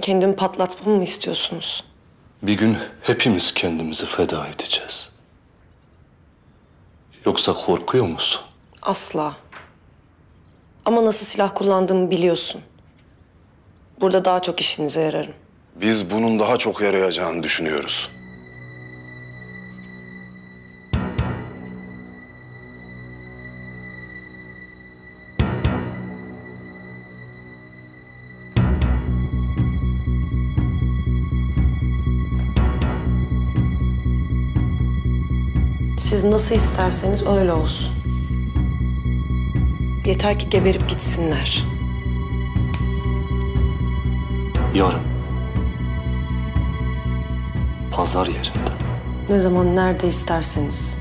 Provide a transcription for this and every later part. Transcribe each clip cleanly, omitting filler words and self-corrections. Kendimi patlatmamı mı istiyorsunuz? Bir gün hepimiz kendimizi feda edeceğiz. Yoksa korkuyor musun? Asla. Ama nasıl silah kullandığımı biliyorsun. Burada daha çok işinize yararım. Biz bunun daha çok yarayacağını düşünüyoruz. Siz nasıl isterseniz öyle olsun. Yeter ki geberip gitsinler. Yarın. Pazar yerinde. Ne zaman, nerede isterseniz.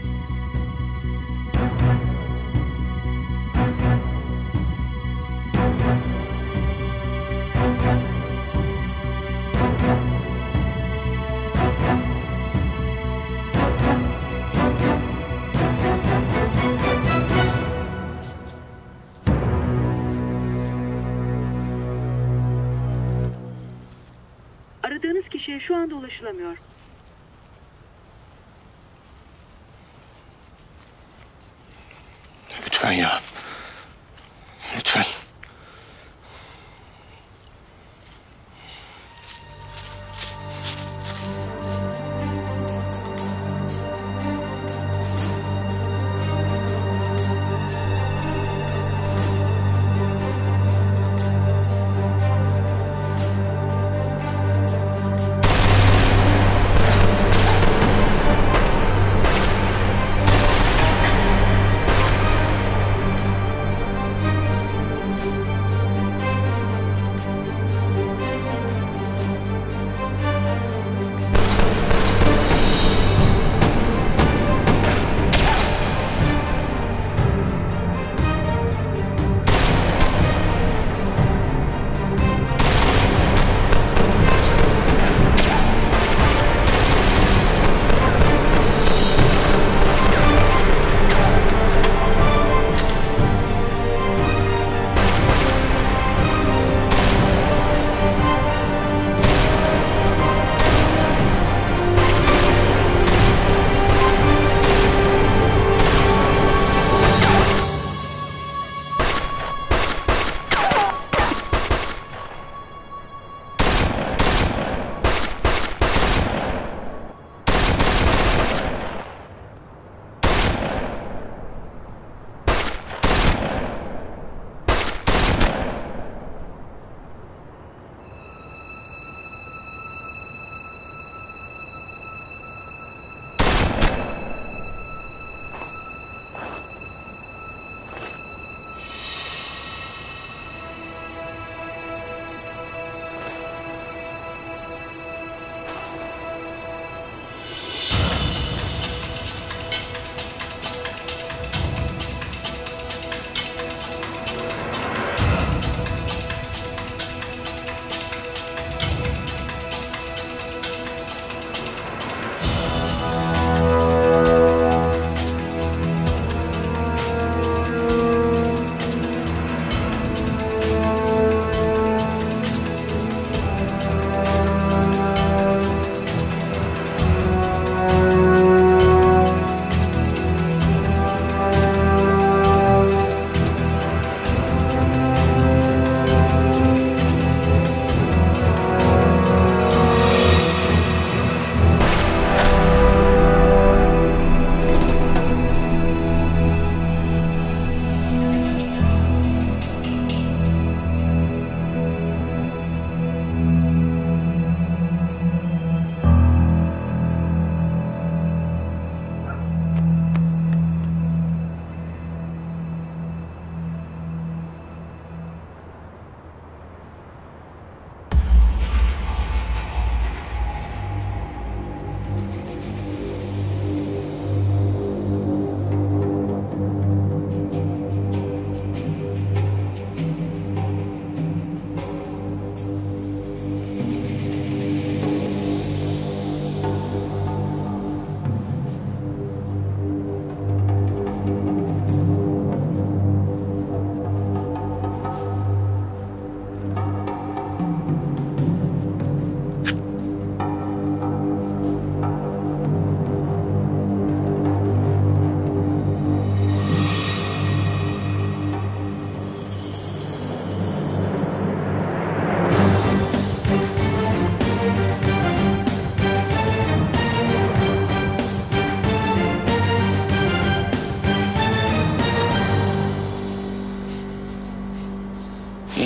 Ulaşılamıyor. Lütfen ya. Lütfen.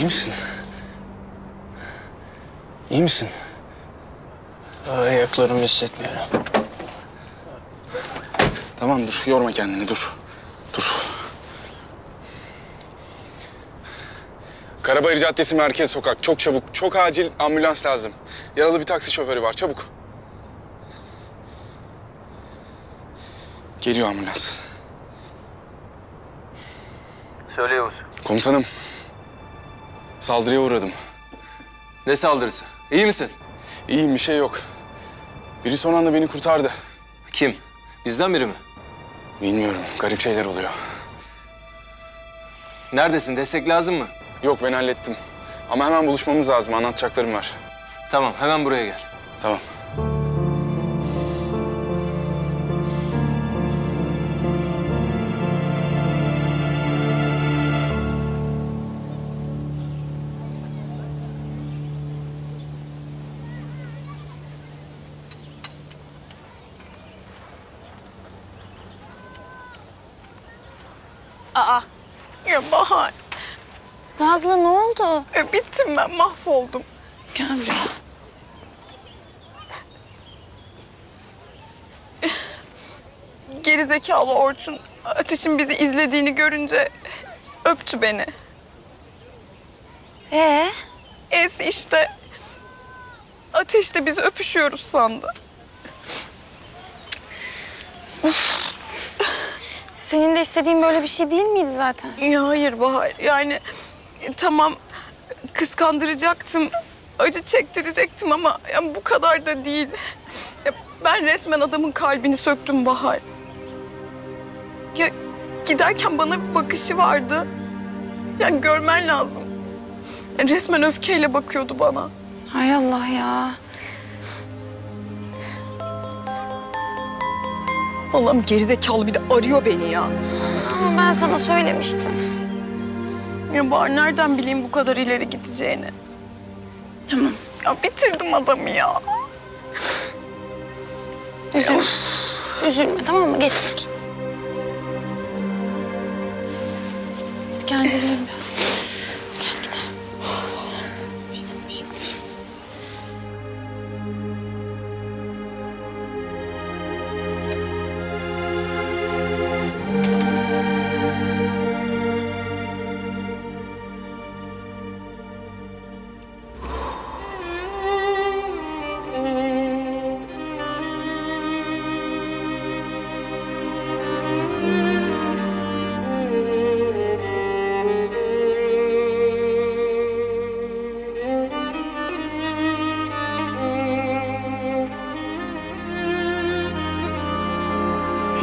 misin? İyi misin? Ayaklarımı hissetmiyorum. Tamam dur, yorma kendini, dur. Dur. Karabayır Caddesi, Merkez Sokak. Çok çabuk, çok acil ambulans lazım. Yaralı bir taksi şoförü var, çabuk. Geliyor ambulans. Söyle Yavuz. Komutanım, saldırıya uğradım. Ne saldırısı? İyi misin? İyiyim, bir şey yok. Biri son anda beni kurtardı. Kim? Bizden biri mi? Bilmiyorum, garip şeyler oluyor. Neredesin? Destek lazım mı? Yok, ben hallettim. Ama hemen buluşmamız lazım, anlatacaklarım var. Tamam, hemen buraya gel. Tamam. Aa, ya Bahar. Nazlı ne oldu? Bittim ben, mahvoldum. Gel buraya. Gerizekalı Orçun, Ateş'in bizi izlediğini görünce öptü beni. Es işte. Ateş de biz öpüşüyoruz sandı. Uf. Senin de istediğin böyle bir şey değil miydi zaten? Ya hayır Bahar, yani tamam kıskandıracaktım, acı çektirecektim ama yani bu kadar da değil. Ya, ben resmen adamın kalbini söktüm Bahar. Ya giderken bana bir bakışı vardı. Yani görmen lazım. Yani resmen öfkeyle bakıyordu bana. Hay Allah ya. Allah'ım, gerizekalı bir de arıyor beni ya. Ama ben sana söylemiştim. Ya Bahar, nereden bileyim bu kadar ileri gideceğini? Tamam. Ya bitirdim adamı ya. Üzülme. Üzülme, tamam mı? Geçecek. Gel yürüyelim biraz. Gel gidelim.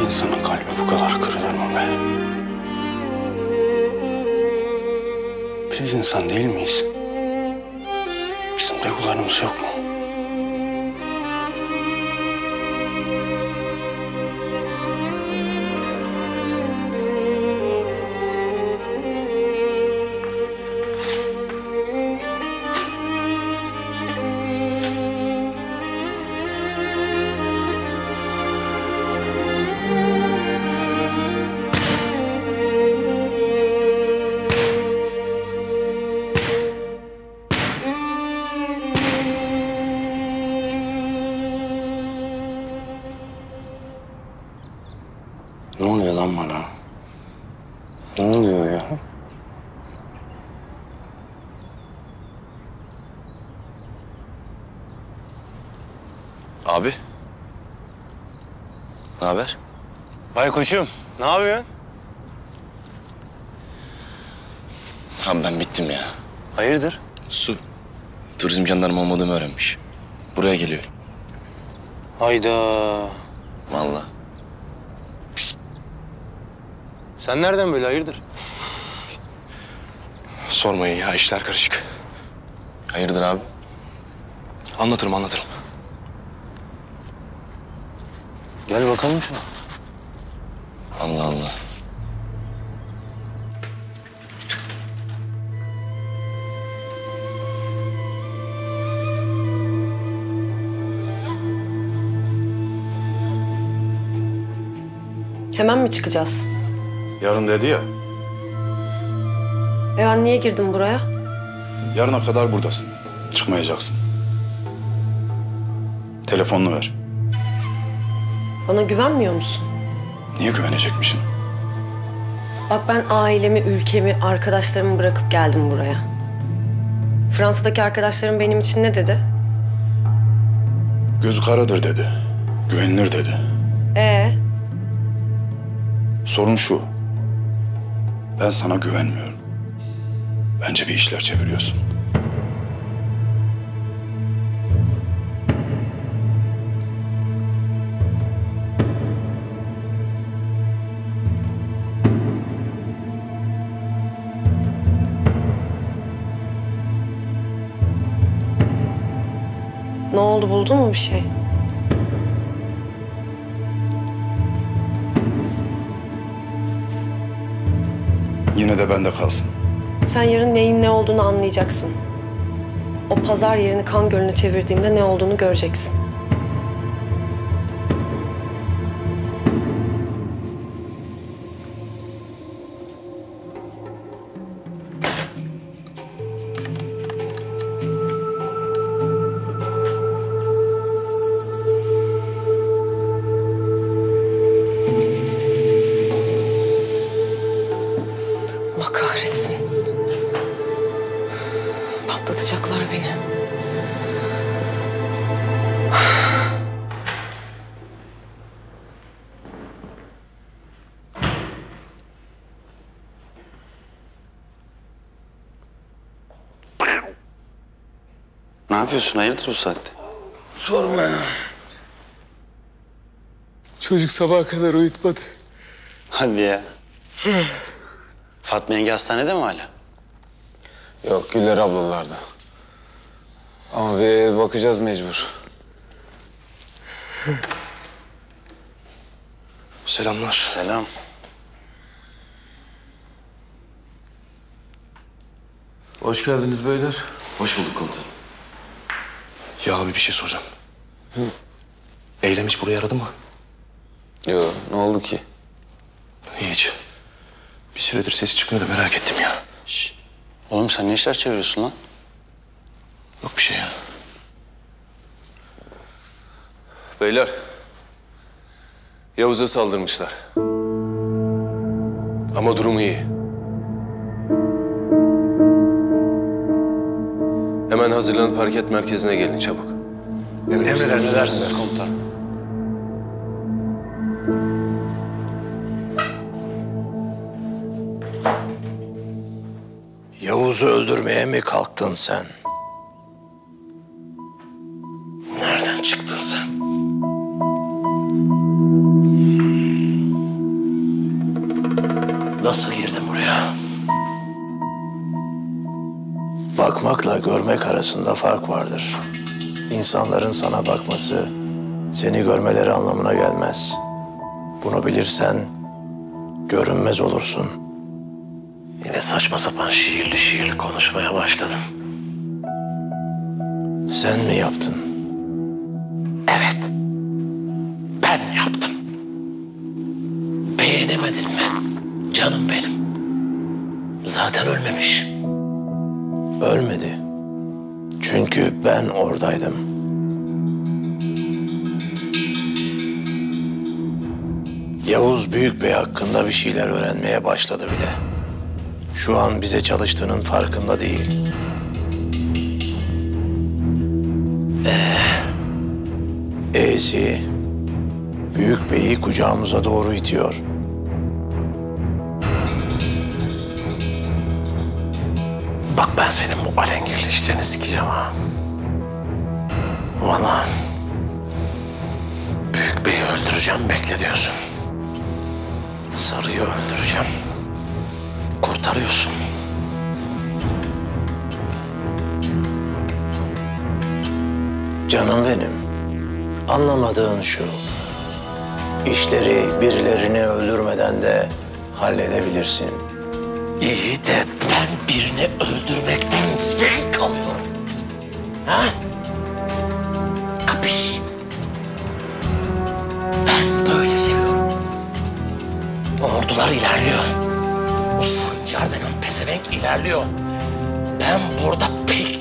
İnsanın kalbi bu kadar kırılır mı be? Biz insan değil miyiz? Bizim duygularımız yok mu? Abi. Ne haber? Vay koçum, ne yapıyorsun? Abi ben bittim ya. Hayırdır? Su. Turizm jandarma olmadığımı öğrenmiş. Buraya geliyor. Hayda. Vallahi. Pişt. Sen nereden böyle, hayırdır? Sormayın ya, işler karışık. Hayırdır abi? Anlatırım. Gel bakalım şuna. Allah Allah. Hemen mi çıkacağız? Yarın dedi ya. Ben niye girdim buraya? Yarına kadar buradasın. Çıkmayacaksın. Telefonunu ver. Bana güvenmiyor musun? Niye güvenecekmişim? Bak ben ailemi, ülkemi, arkadaşlarımı bırakıp geldim buraya. Fransa'daki arkadaşlarım benim için ne dedi? Gözü karadır dedi. Güvenilir dedi. Sorun şu. Ben sana güvenmiyorum. Bence bir işler çeviriyorsun. Ne oldu, buldun mu bir şey? Yine de bende kalsın. Sen yarın neyin ne olduğunu anlayacaksın. O pazar yerini kan gölüne çevirdiğimde ne olduğunu göreceksin. Hayırdır bu saatte? Sorma ya. Çocuk sabaha kadar uyutmadı. Hadi ya. Fatma yenge hastanede mi hala? Yok, Güller ablalarda. Ama bir bakacağız mecbur. Selamlar. Selam. Hoş geldiniz beyler. Hoş bulduk komutanım. Ya abi bir şey soracağım. Hı. Eylem hiç burayı aradı mı? Yok, ne oldu ki? Hiç. Bir süredir sesi çıkmıyor da merak ettim ya. Şişt. Oğlum sen ne işler çeviriyorsun lan? Yok bir şey ya. Beyler. Yavuz'a saldırmışlar. Ama durumu iyi. Hemen hazırlanıp hareket merkezine gelin çabuk. Emredersiniz komutan. Yavuz'u öldürmeye mi kalktın sen? Nereden çıktın sen? Nasıl girdin buraya? Bakmakla görmek arasında fark vardır. İnsanların sana bakması, seni görmeleri anlamına gelmez. Bunu bilirsen, görünmez olursun. Yine saçma sapan şiirli şiirli konuşmaya başladım. Sen mi yaptın? Evet. Ben yaptım. Beğenemedin mi? Canım benim. Zaten ölmemiş. Ölmedi. Çünkü ben oradaydım. Yavuz Büyük Bey hakkında bir şeyler öğrenmeye başladı bile. Şu an bize çalıştığının farkında değil. E'si Büyük Bey'i kucağımıza doğru itiyor. Bak ben senin bu alengirleştiğini sikeceğim ha. Vallahi Büyük Bey'i öldüreceğim, bekle diyorsun. Sarı'yı öldüreceğim. Kurtarıyorsun. Canım benim, anlamadığın şu. İşleri birilerini öldürmeden de halledebilirsin. İyi de ben birini öldürmekten zevk alıyorum. Ha? Kapış. Ben böyle seviyorum. Ordular ilerliyor. O Sancar denen pezevenk ilerliyor. Ben burada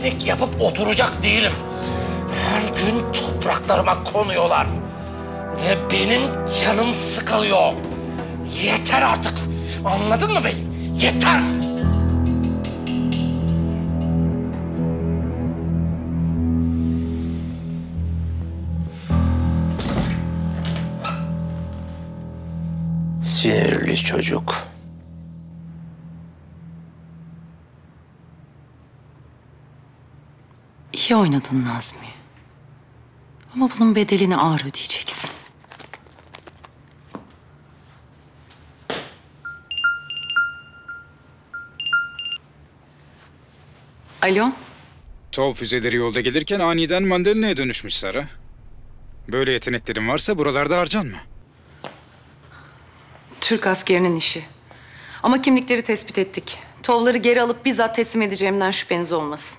Eşeklik yapıp oturacak değilim. Her gün topraklarıma konuyorlar. Ve benim canım sıkılıyor. Yeter artık. Anladın mı bey? Yeter. Sinirli çocuk. İyi oynadın Nazmi. Ama bunun bedelini ağır ödeyeceksin. Alo? TOW füzeleri yolda gelirken aniden mandalinaya dönüşmüş Sarah. Böyle yeteneklerin varsa buralarda harcanma. Türk askerinin işi. Ama kimlikleri tespit ettik. TOW'ları geri alıp bizzat teslim edeceğimden şüpheniz olmasın.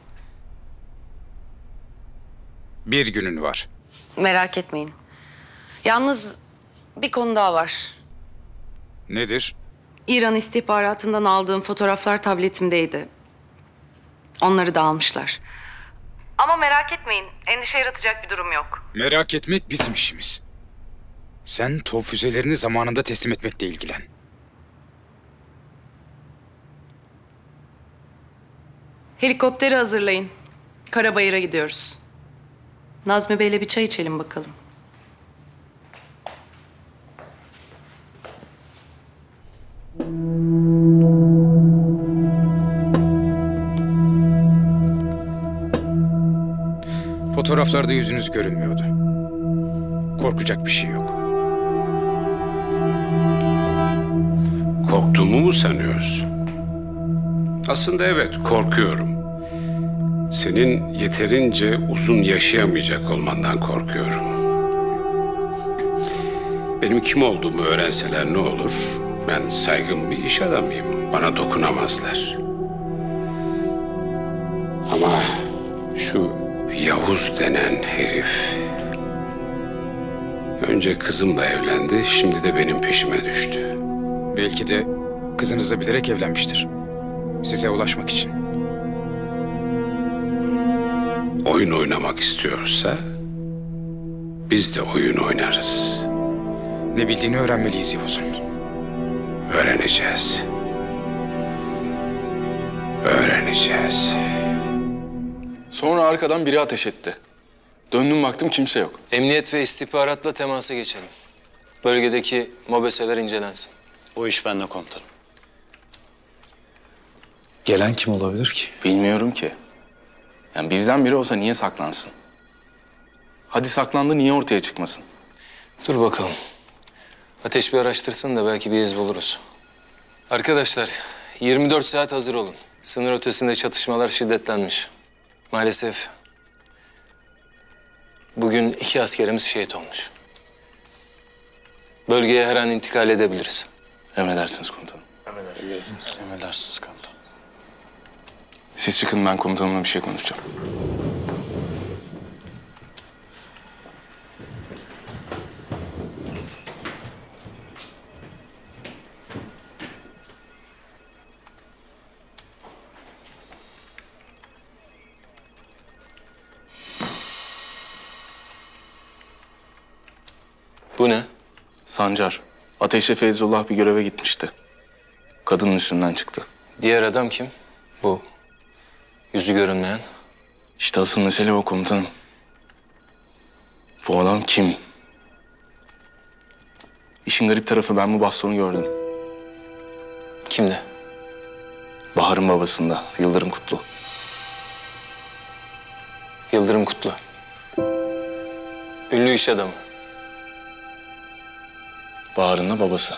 Bir günün var. Merak etmeyin. Yalnız bir konu daha var. Nedir? İran istihbaratından aldığım fotoğraflar tabletimdeydi. Onları da almışlar. Ama merak etmeyin. Endişe yaratacak bir durum yok. Merak etmek bizim işimiz. Sen TOW füzelerini zamanında teslim etmekle ilgilen. Helikopteri hazırlayın. Karabayır'a gidiyoruz. Nazmi Bey'le bir çay içelim bakalım. Fotoğraflarda yüzünüz görünmüyordu. Korkacak bir şey yok. Korktuğumu mu sanıyorsun? Aslında evet, korkuyorum. Senin yeterince uzun yaşayamayacak olmandan korkuyorum. Benim kim olduğumu öğrenseler ne olur? Ben saygın bir iş adamıyım. Bana dokunamazlar. Ama şu Yavuz denen herif... Önce kızımla evlendi, şimdi de benim peşime düştü. Belki de kızınızla bilerek evlenmiştir. Size ulaşmak için. Oyun oynamak istiyorsa biz de oyun oynarız. Ne bildiğini öğrenmeliyiz Yavuz'un. Öğreneceğiz. Öğreneceğiz. Sonra arkadan biri ateş etti. Döndüm baktım kimse yok. Emniyet ve istihbaratla temasa geçelim. Bölgedeki mobeseler incelensin. O iş bende komutanım. Gelen kim olabilir ki? Bilmiyorum ki. Yani bizden biri olsa niye saklansın? Hadi saklandı, niye ortaya çıkmasın? Dur bakalım. Ateş bir araştırsın da belki bir iz buluruz. Arkadaşlar, 24 saat hazır olun. Sınır ötesinde çatışmalar şiddetlenmiş. Maalesef bugün 2 askerimiz şehit olmuş. Bölgeye her an intikal edebiliriz. Emredersiniz komutanım. Emredersiniz. Emredersiniz komutanım. Siz çıkın, ben komutanımla bir şey konuşacağım. Bu ne? Sancar. Ateş'le Feyzullah bir göreve gitmişti. Kadının üstünden çıktı. Diğer adam kim? Bu. Yüzü görünmeyen. İşte asıl mesele o komutanım. Bu adam kim? İşin garip tarafı, ben bu bastonu gördüm. Kimde? Bahar'ın babasında, Yıldırım Kutlu. Yıldırım Kutlu. Ünlü iş adamı. Bahar'ın da babası.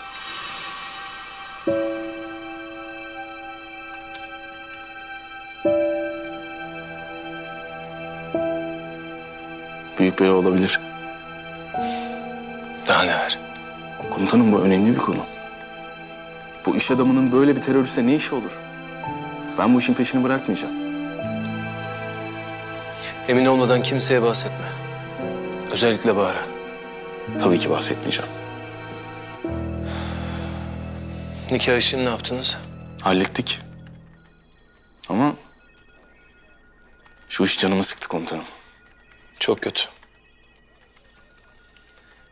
Büyük Bey olabilir. Daha neler? Komutanım, bu önemli bir konu. Bu iş adamının böyle bir teröriste ne işi olur? Ben bu işin peşini bırakmayacağım. Emin olmadan kimseye bahsetme. Özellikle Bahar'a. Tabii ki bahsetmeyeceğim. Nikah işini ne yaptınız? Hallettik. Ama Şu iş canımı sıktı komutanım. Çok kötü.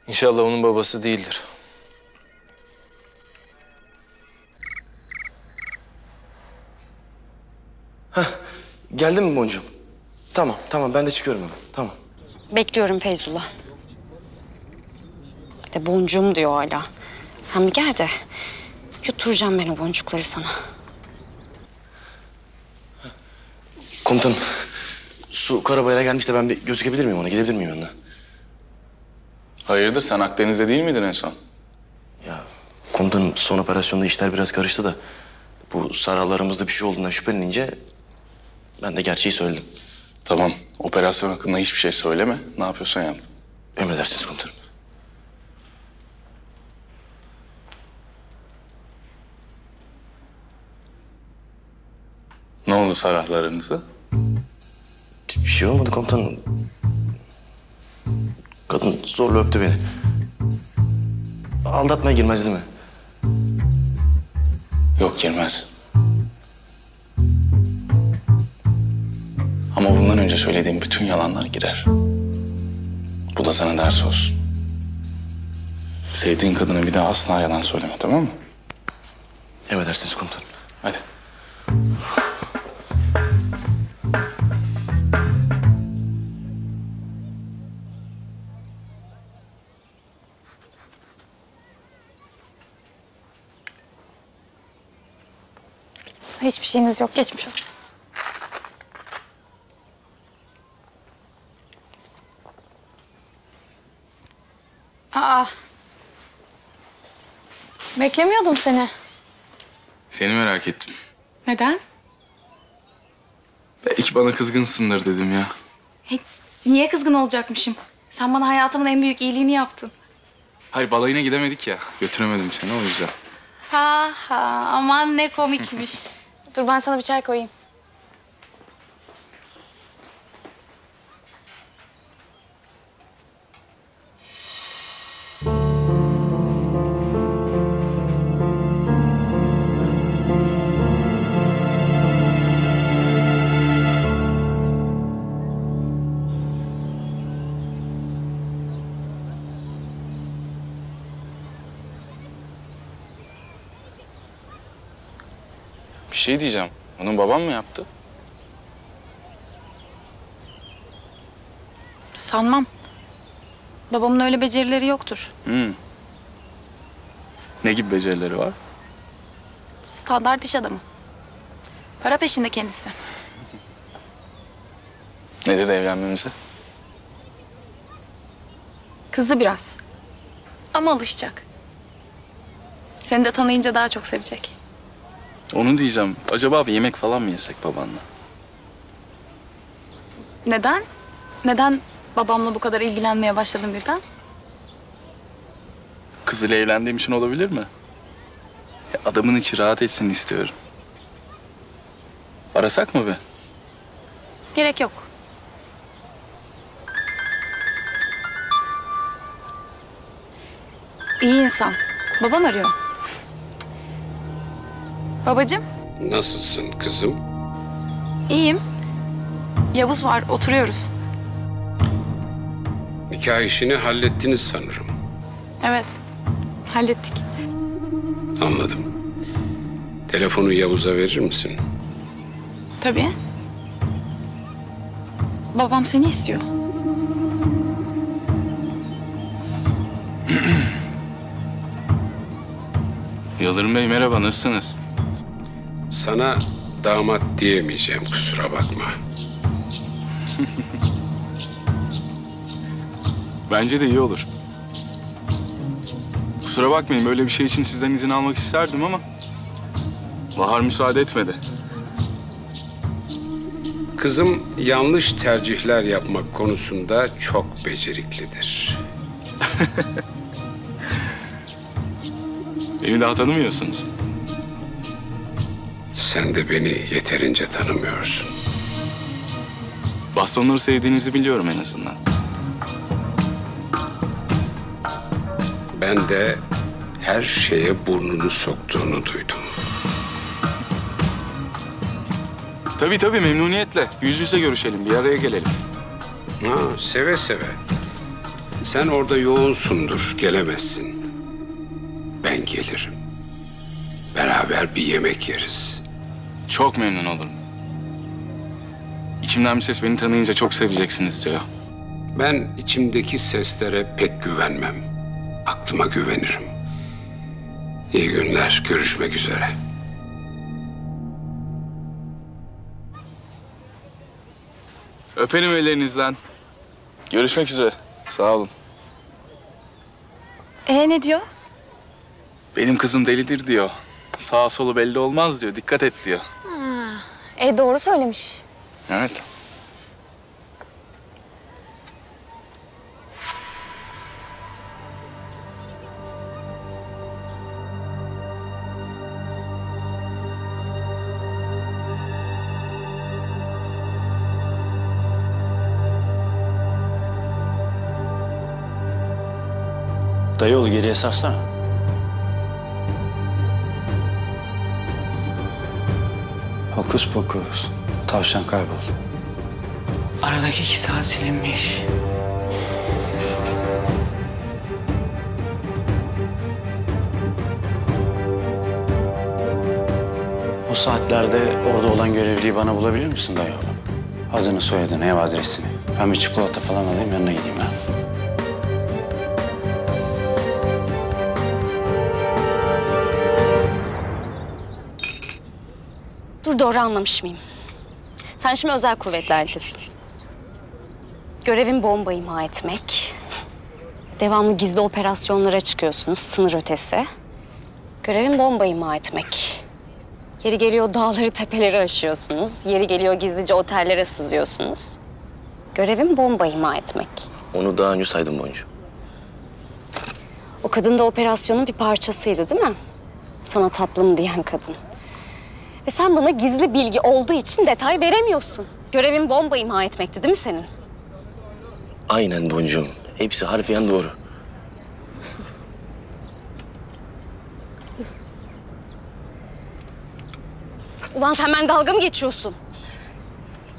İnşallah onun babası değildir. Hah, geldin mi boncuğum? Tamam, tamam. Ben de çıkıyorum hemen. Tamam. Bekliyorum Feyzullah. Bir de boncuğum diyor hala. Sen bir gel de yutturacağım ben o boncukları sana. Komutanım, Su Karabayır'a gelmiş de ben bir gözükebilir miyim ona? Gidebilir miyim yanına? Hayırdır, sen Akdeniz'de değil miydin en son? Ya komutanım, son operasyonda işler biraz karıştı da bu Sarah'larımızda bir şey olduğundan şüphelenince ben de gerçeği söyledim. Tamam, operasyon hakkında hiçbir şey söyleme. Ne yapıyorsan yap. Emredersiniz komutanım. Ne oldu Sarah'larınızda? Bir şey olmadı komutanım. Kadın zorla öptü beni. Aldatmaya girmez değil mi? Yok, girmez. Ama bundan önce söylediğim bütün yalanlar girer. Bu da sana ders olsun. Sevdiğin kadına bir daha asla yalan söyleme, tamam mı? Emredersiniz komutanım. Hadi. Hiçbir şeyiniz yok. Geçmiş olsun. Aa. Beklemiyordum seni. Seni merak ettim. Neden? Belki bana kızgınsındır dedim ya. Hey, niye kızgın olacakmışım? Sen bana hayatımın en büyük iyiliğini yaptın. Hayır, balayına gidemedik ya. Götüremedim seni, o yüzden. Ha ha, aman ne komikmiş. Dur, ben sana bir çay koyayım. Bir şey diyeceğim. Onun babam mı yaptı? Sanmam. Babamın öyle becerileri yoktur. Ne gibi becerileri var? Standart iş adamı. Para peşinde kendisi. Ne dedi evlenmemize? Kızdı biraz. Ama alışacak. Seni de tanıyınca daha çok sevecek. Onu diyeceğim. Acaba bir yemek falan mı yesek babanla? Neden? Neden babamla bu kadar ilgilenmeye başladın birden? Kızıyla evlendiğim için olabilir mi? Ya adamın içi rahat etsin istiyorum. Arasak mı be? Gerek yok. İyi insan. Baban arıyor. Babacığım. Nasılsın kızım? İyiyim. Yavuz var, oturuyoruz. Nikah işini hallettiniz sanırım. Evet, hallettik. Anladım. Telefonu Yavuz'a verir misin? Tabii. Babam seni istiyor. Yıldırım Bey merhaba, nasılsınız? Sana damat diyemeyeceğim, kusura bakma. Bence de iyi olur. Kusura bakmayın, böyle bir şey için sizden izin almak isterdim ama Bahar müsaade etmedi. Kızım yanlış tercihler yapmak konusunda çok beceriklidir. Beni daha tanımıyorsunuz. Sen de beni yeterince tanımıyorsun. Bastonları sevdiğinizi biliyorum en azından. Ben de her şeye burnunu soktuğunu duydum. Tabii tabii, memnuniyetle. Yüz yüze görüşelim, bir araya gelelim. Ha, seve seve. Sen orada yoğunsundur, gelemezsin. Ben gelirim. Beraber bir yemek yeriz. Çok memnun olurum. İçimden bir ses beni tanıyınca çok seveceksiniz diyor. Ben içimdeki seslere pek güvenmem. Aklıma güvenirim. İyi günler, görüşmek üzere. Öperim ellerinizden. Görüşmek üzere. Sağ olun. Ne diyor? Benim kızım delidir diyor. Sağa solu belli olmaz diyor. Dikkat et diyor. Ha, doğru söylemiş. Evet. Dayıoğlu geriye sarsana. Hokus pokus. Tavşan kayboldu. Aradaki 2 saat silinmiş. O saatlerde orada olan görevliyi bana bulabilir misin dayıoğlu? Adını, soyadını, ev adresini. Ben bir çikolata falan alayım, yanına gideyim ha. Doğru anlamış mıyım? Sen şimdi özel kuvvetlerdesin. Görevin bomba imha etmek. Devamlı gizli operasyonlara çıkıyorsunuz, sınır ötesi. Görevin bomba imha etmek. Yeri geliyor dağları, tepeleri aşıyorsunuz. Yeri geliyor gizlice otellere sızıyorsunuz. Görevin bomba imha etmek. Onu daha önce saydım Boncu. O kadın da operasyonun bir parçasıydı değil mi? Sana tatlım diyen kadın. Ve sen bana gizli bilgi olduğu için detay veremiyorsun. Görevin bomba imha etmekti değil mi senin? Aynen Boncuğum. Hepsi harfiyen doğru. Ulan sen ben dalga mı geçiyorsun?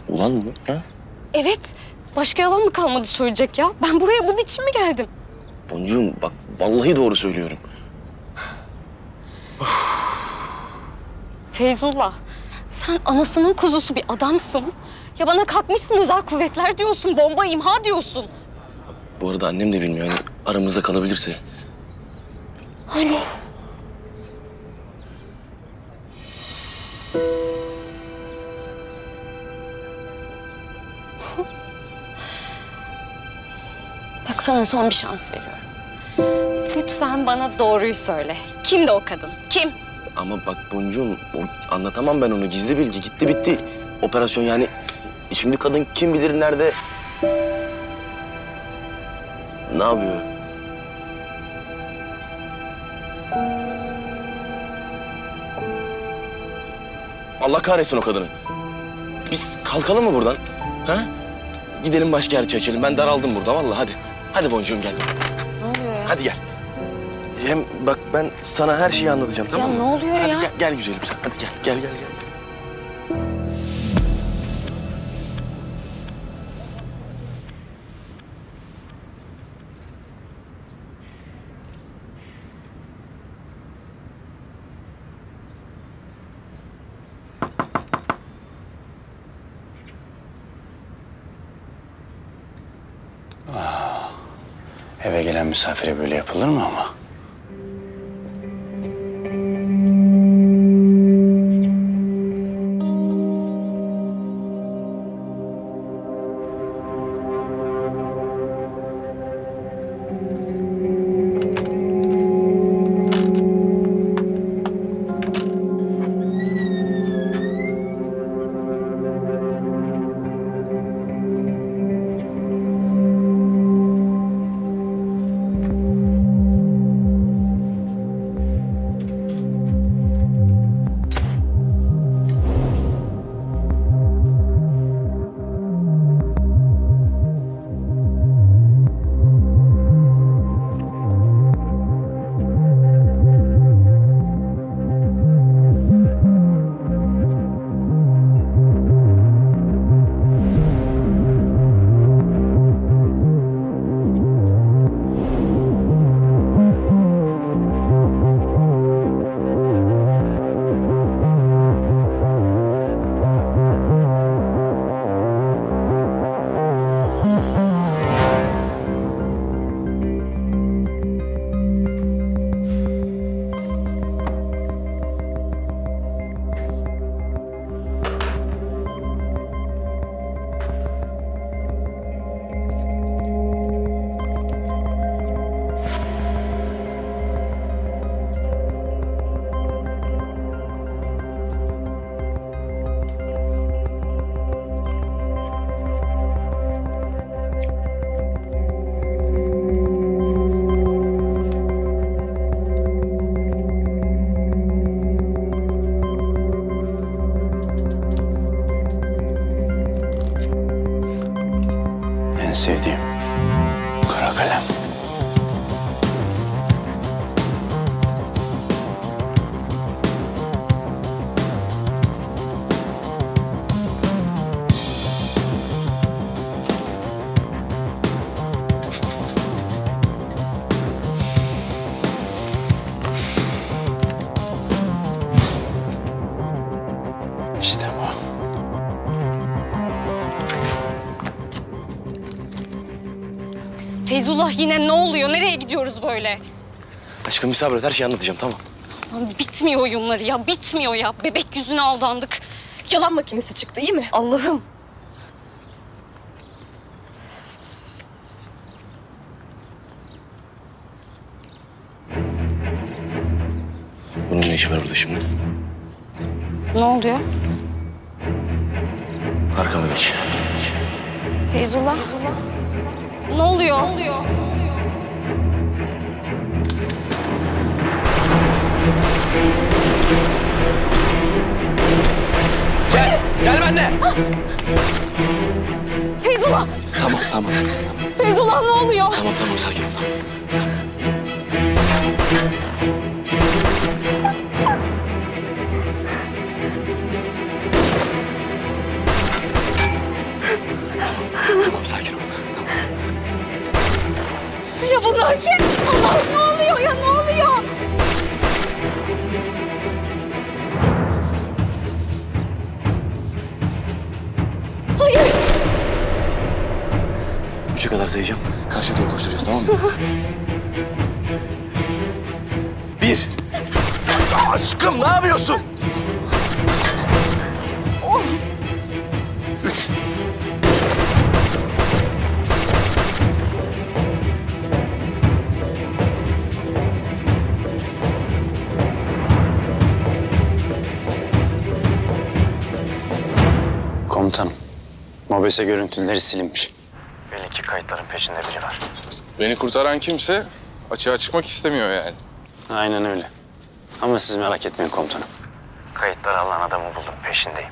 Ulan mı? Ha? Evet. Başka yalan mı kalmadı söyleyecek ya? Ben buraya bunun için mi geldim? Boncuğum bak vallahi doğru söylüyorum. Feyzullah, sen anasının kuzusu bir adamsın. Ya bana kalkmışsın özel kuvvetler diyorsun, bomba imha diyorsun. Bu arada annem de bilmiyor, yani aramızda kalabilirse. Hani? Bak sana son bir şans veriyorum. Lütfen bana doğruyu söyle. Kimdi o kadın? Kim? Ama bak Boncuğum, anlatamam ben onu. Gizli bilgi, gitti bitti. Operasyon yani. Şimdi kadın kim bilir nerede... Ne yapıyor? Allah kahretsin o kadını. Biz kalkalım mı buradan? Ha? Gidelim başka yer çekelim. Ben daraldım burada vallahi hadi. Hadi Boncuğum gel. Ne oluyor ya? Hadi gel. Hem bak ben sana her şeyi anlatacağım, tamam mı? Ya ne oluyor ya? Hadi gel güzelim sen, hadi gel. Ah, eve gelen misafire böyle yapılır mı ama? bakalım. Feyzullah yine ne oluyor? Nereye gidiyoruz böyle? Aşkım bir sabret, her şeyi anlatacağım, tamam. Allah'ım bitmiyor oyunları ya, bitmiyor ya. Bebek yüzüne aldandık. Yalan makinesi çıktı, iyi mi? Allah'ım. Bunun ne işi var burada şimdi? Ne oluyor? Arkama geç. Feyzullah. Ne oluyor? Ne oluyor? Gel! Gel benimle! Feyzullah! Tamam. Feyzullah ne oluyor? Tamam, sakin ol. Tamam. Tamam, sakin ol. Ya bunlar kim? Allah'ım ne oluyor ya, ne oluyor? Hayır! 3'e kadar sayacağım. Karşıya doğru koşturacağız, tamam mı? 1. Aşkım ne yapıyorsun? 3. Komutanım, OBS görüntüleri silinmiş. Belli ki kayıtların peşinde biri var. Beni kurtaran kimse açığa çıkmak istemiyor yani. Aynen öyle. Ama siz merak etmeyin komutanım. Kayıtları alan adamı buldum, peşindeyim.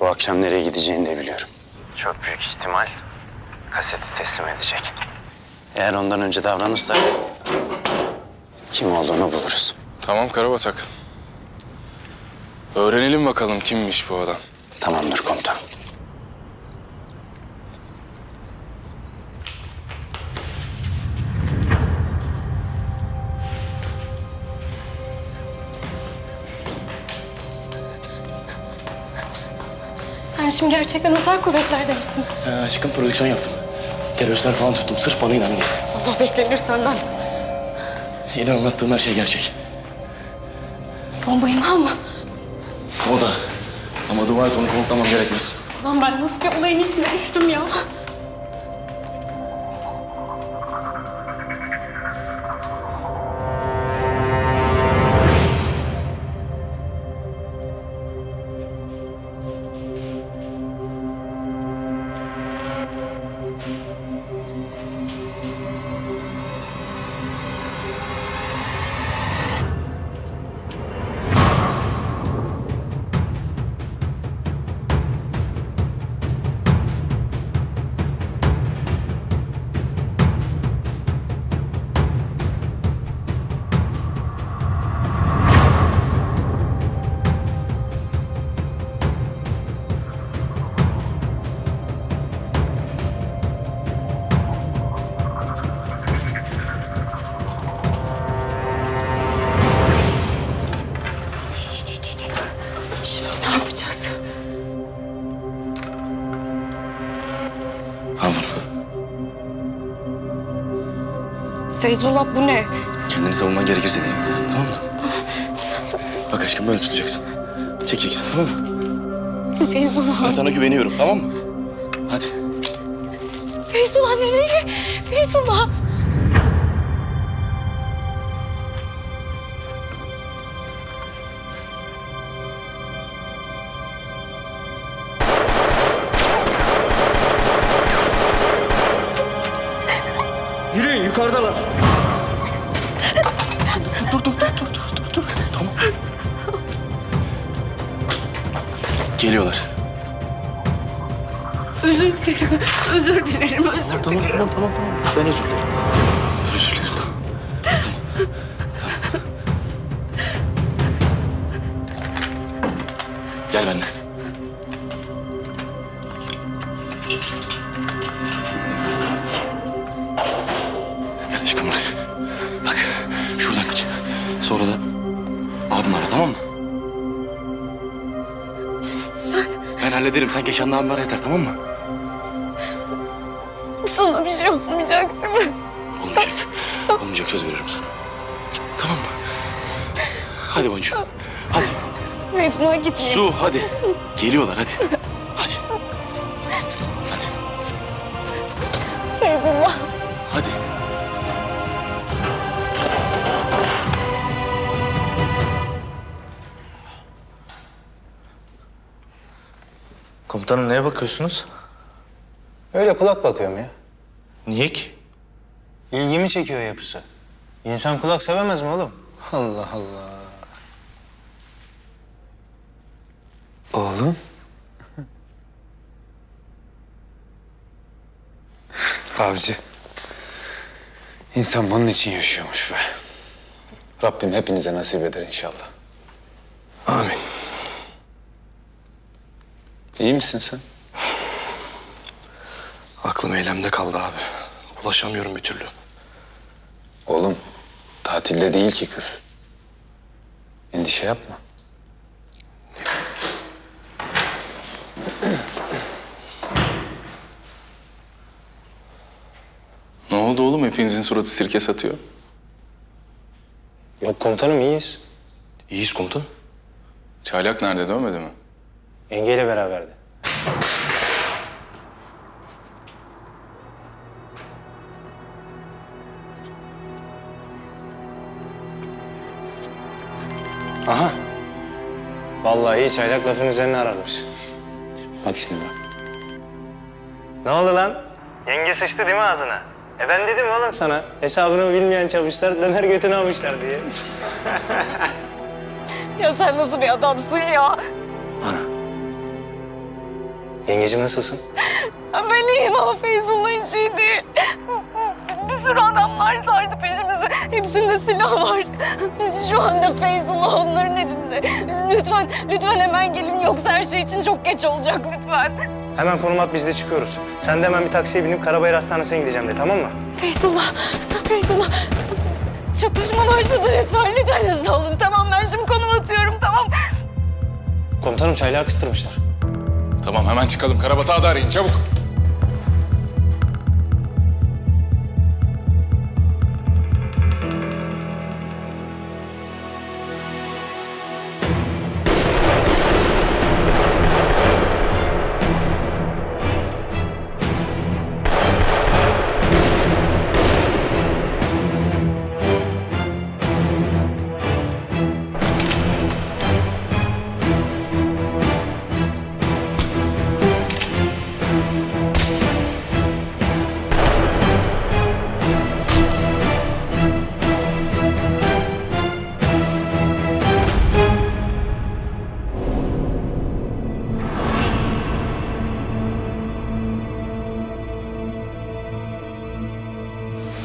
Bu akşam nereye gideceğini de biliyorum. Çok büyük ihtimal kaseti teslim edecek. Eğer ondan önce davranırsak kim olduğunu buluruz. Tamam Karabatak. Öğrenelim bakalım kimmiş bu adam. Tamamdır komutanım. Sen şimdi gerçekten özel kuvvetlerde misin? Aşkım prodüksiyon yaptım. Teröristler falan tuttum. Sırf bana inanmayın. Allah beklenir senden. Yine anlattığım her şey gerçek. Bomba imha mı? O da. Ama dua et, onu konutlamam gerekmez. Lan ben nasıl bir olayın içine düştüm ya? Feyzullah bu ne? Kendini savunman gerekirse diyeyim, tamam mı? Bak aşkım böyle tutacaksın. Çekeceksin, tamam mı? Feyzullah. Ben sana güveniyorum, tamam mı? Hadi. Feyzullah nereye? Feyzullah. Özür dilerim. Özür dilerim. Özür dilerim. Tamam. Ben özür dilerim. Tamam. Tamam. Gel benimle. Gel aşkım buraya. Bak şuradan kaç. Sonra da abim ara, tamam mı? Ben hallederim. Sen Keşanlı abim ara yeter, tamam mı? Sana bir şey olmayacak değil mi? Olmayacak. Olmayacak, söz veriyorum sana. Tamam mı? Hadi boncuğum. Hadi. Mecnun'a gitmeyeyim. Su hadi. Geliyorlar hadi. Hadi. Hadi. Feyzullah. Hadi. Komutanım neye bakıyorsunuz? Öyle kulak bakıyorum ya. Niye ki? İlgimi çekiyor yapısı. İnsan kulak sevemez mi oğlum? Allah Allah. Oğlum. Avcı. İnsan bunun için yaşıyormuş be. Rabbim hepinize nasip eder inşallah. Amin. İyi misin sen? Aklım Eylem'de kaldı abi. Ulaşamıyorum bir türlü. Oğlum, tatilde değil ki kız. Endişe yapma. Ne oldu oğlum? Hepinizin suratı sirke satıyor. Yok komutanım, iyiyiz. İyiyiz komutan. Çaylak nerede, dönmedi mi? Yengeyle beraberdi. Aha. Vallahi iyi Çaylak lafın üzerine ararmış. Bak şimdi bak. Ne oldu lan? Yenge sıçtı değil mi ağzına? E ben dedim oğlum sana. Hesabını bilmeyen çavuşlar döner götünü almışlar diye. Ya sen nasıl bir adamsın ya? Ana. Yengeciğim nasılsın? Ben iyiyim ama Feyzullah hiç iyi değil. Bir sürü adamlar sardı peşimizi. Hepsinde silah var. Şu anda Feyzullah onların elinde. Lütfen hemen gelin. Yoksa her şey için çok geç olacak lütfen. Hemen konum at, biz de çıkıyoruz. Sen de hemen bir taksiye binip Karabayır Hastanesi'ne gideceğim de, tamam mı? Feyzullah. Çatışma başladı lütfen. Lütfen hızlı olun. Tamam, ben şimdi konum atıyorum, tamam. Komutanım Çaylağı kıstırmışlar. Tamam, hemen çıkalım. Karabatak'ı da arayın, çabuk.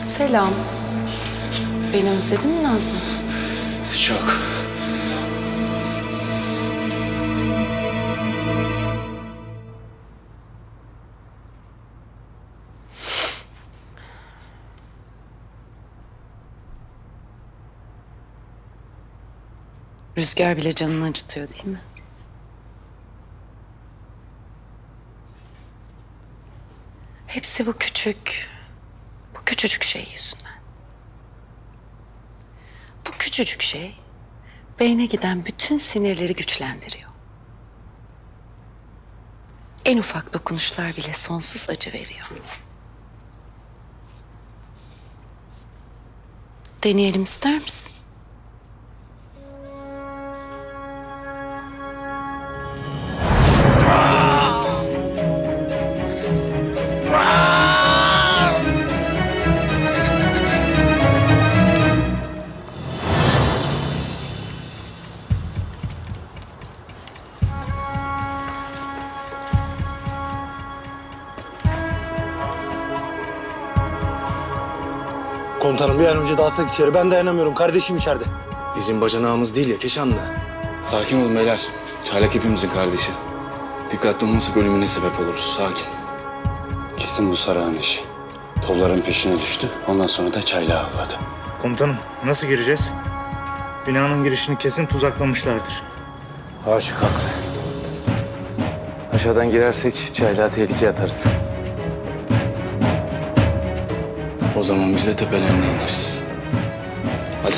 Selam. Beni özledin mi Nazmi? Çok. Rüzgar bile canını acıtıyor değil mi? Hepsi bu küçücük şey yüzünden. Bu küçücük şey beyne giden bütün sinirleri güçlendiriyor. En ufak dokunuşlar bile sonsuz acı veriyor. Deneyelim ister misin? Komutanım bir an önce dalsak içeri. Ben dayanamıyorum. Kardeşim içeride. Bizim bacanağımız değil ya Keşanlı. Sakin olun beyler. Çaylak hepimizin kardeşi. Dikkatli olmasak ölümüne sebep oluruz. Sakin. Kesin bu Sarı'nın işi. Tovların peşine düştü. Ondan sonra da Çaylak'a avladı. Komutanım nasıl gireceğiz? Binanın girişini kesin tuzaklamışlardır. Aşık haklı. Aşağıdan girersek Çaylak'a tehlikeye atarız. O zaman biz de tepelerine ineriz. Hadi.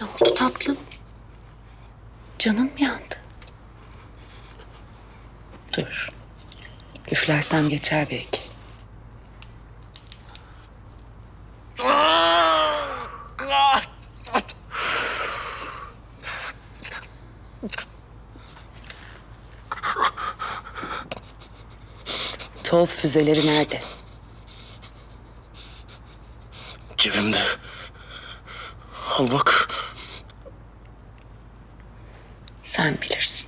Ne oldu tatlım? Canım yandı. Dur. Üflersem geçer belki. TOW füzeleri nerede? Cebimde. Al bak. Sen bilirsin.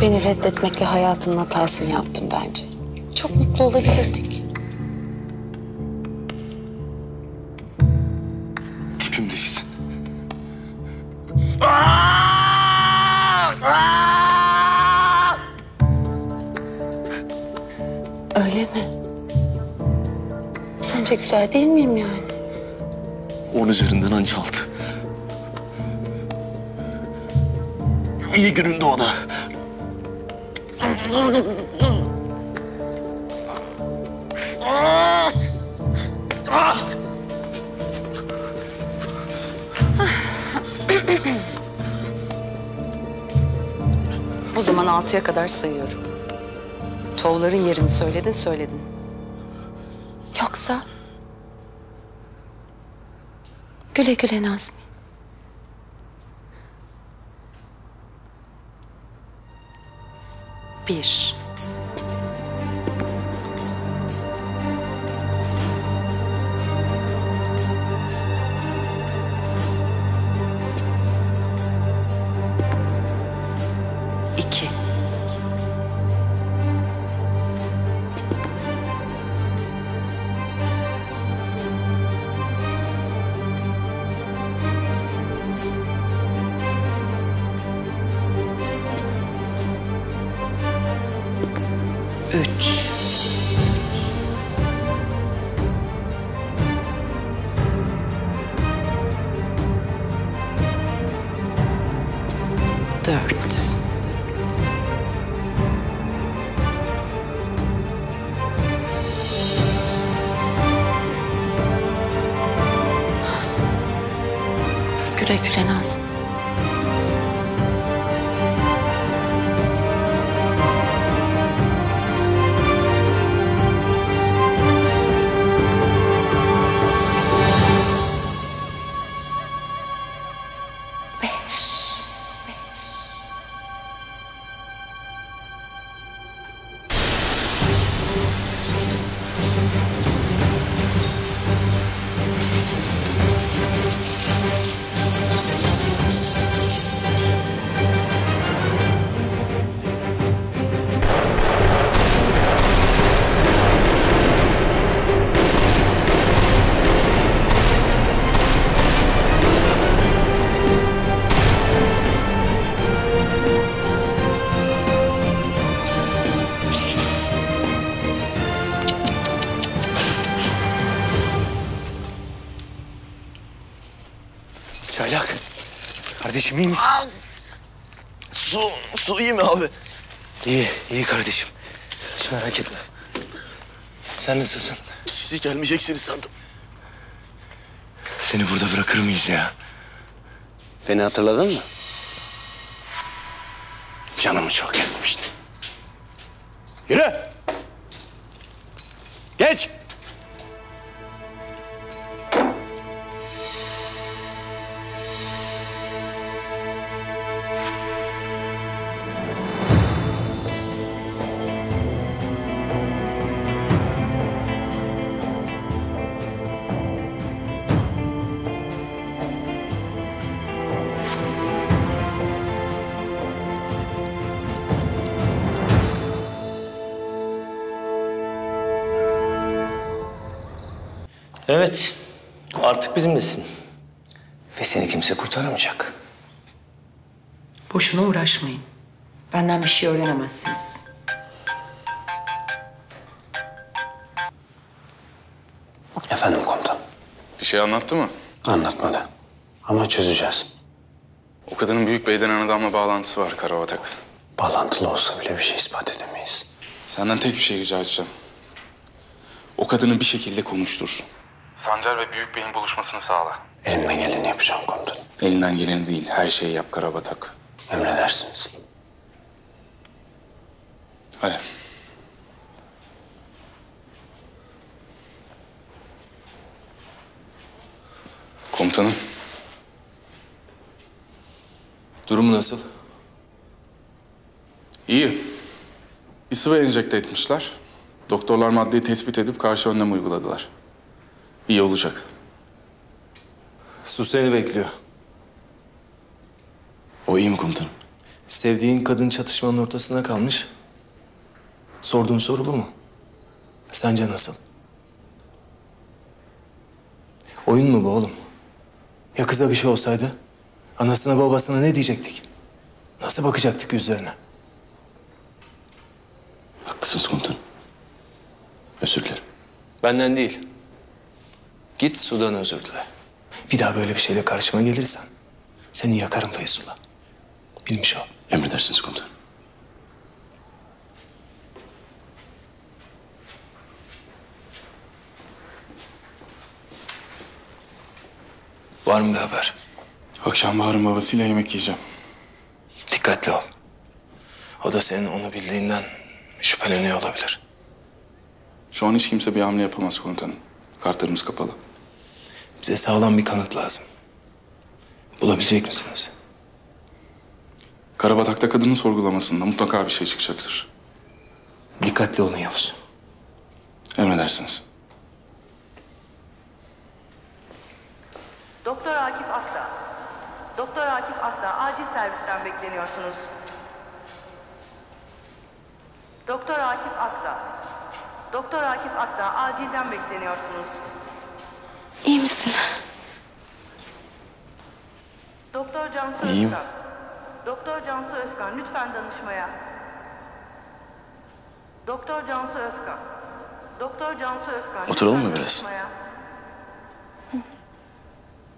Beni reddetmekle hayatının hatasını yaptım bence. Çok mutlu olabilirdik. Tipim değilsin. Öyle mi? Sence güzel değil miyim yani? 10 üzerinden anca 6. İyi gününde o da. O zaman 6'ya kadar sayıyorum. TOW'ların yerini söyledin. Yoksa... Güle güle Nazmi. Bir. İki. Güle güle Nazlı. Beş. Çaylak. Kardeşim iyi misin? Su iyi mi abi? İyi, iyi kardeşim. Hiç merak etme. Sen nasılsın? Siz gelmeyeceksiniz sandım. Seni burada bırakır mıyız ya? Beni hatırladın mı? Canımı çok yakmıştı. Yürü! Geç! Evet, artık bizimlesin. Ve seni kimse kurtaramayacak. Boşuna uğraşmayın. Benden bir şey öğrenemezsiniz. Efendim komutan. Bir şey anlattı mı? Anlatmadı. Ama çözeceğiz. O kadının Büyük Bey denen adamla bağlantısı var Karabatak. Bağlantılı olsa bile bir şey ispat edemeyiz. Senden tek bir şey rica edeceğim. O kadını bir şekilde konuştur. Sancar ve Büyük Bey'in buluşmasını sağla. Elimden geleni yapacağım komutanım. Elinden geleni değil, her şeyi yap Karabatak. Emredersiniz. Hadi. Komutanım. Durumu nasıl? İyi. Bir sıvı enjekte etmişler. Doktorlar maddeyi tespit edip karşı önlem uyguladılar. İyi olacak. Su seni bekliyor. O iyi mi komutanım? Sevdiğin kadın çatışmanın ortasına kalmış. Sorduğun soru bu mu? Sence nasıl? Oyun mu bu oğlum? Ya kıza bir şey olsaydı? Anasına babasına ne diyecektik? Nasıl bakacaktık yüzlerine? Haklısınız komutanım. Özür dilerim. Benden değil. Git Sudan özür dile. Bir daha böyle bir şeyle karşıma gelirsen seni yakarım Feyzullah. Bilmiş ol. Emredersiniz komutanım. Var mı bir haber? Akşam Bahar'ın babasıyla yemek yiyeceğim. Dikkatli ol. O da senin onu bildiğinden şüpheleniyor olabilir. Şu an hiç kimse bir hamle yapamaz komutanım. Kartlarımız kapalı. Bize sağlam bir kanıt lazım. Bulabilecek misiniz? Karabatak'ta kadının sorgulamasında mutlaka bir şey çıkacaktır. Dikkatli olun Yavuz. Emredersiniz. Doktor Akif Akta, acil servisten bekleniyorsunuz. Doktor Akif Akta, acilden bekleniyorsunuz. İyi misin? Doktor Cansu Özkan, lütfen danışmaya. Doktor Cansu Özkan. Oturalım mı biraz?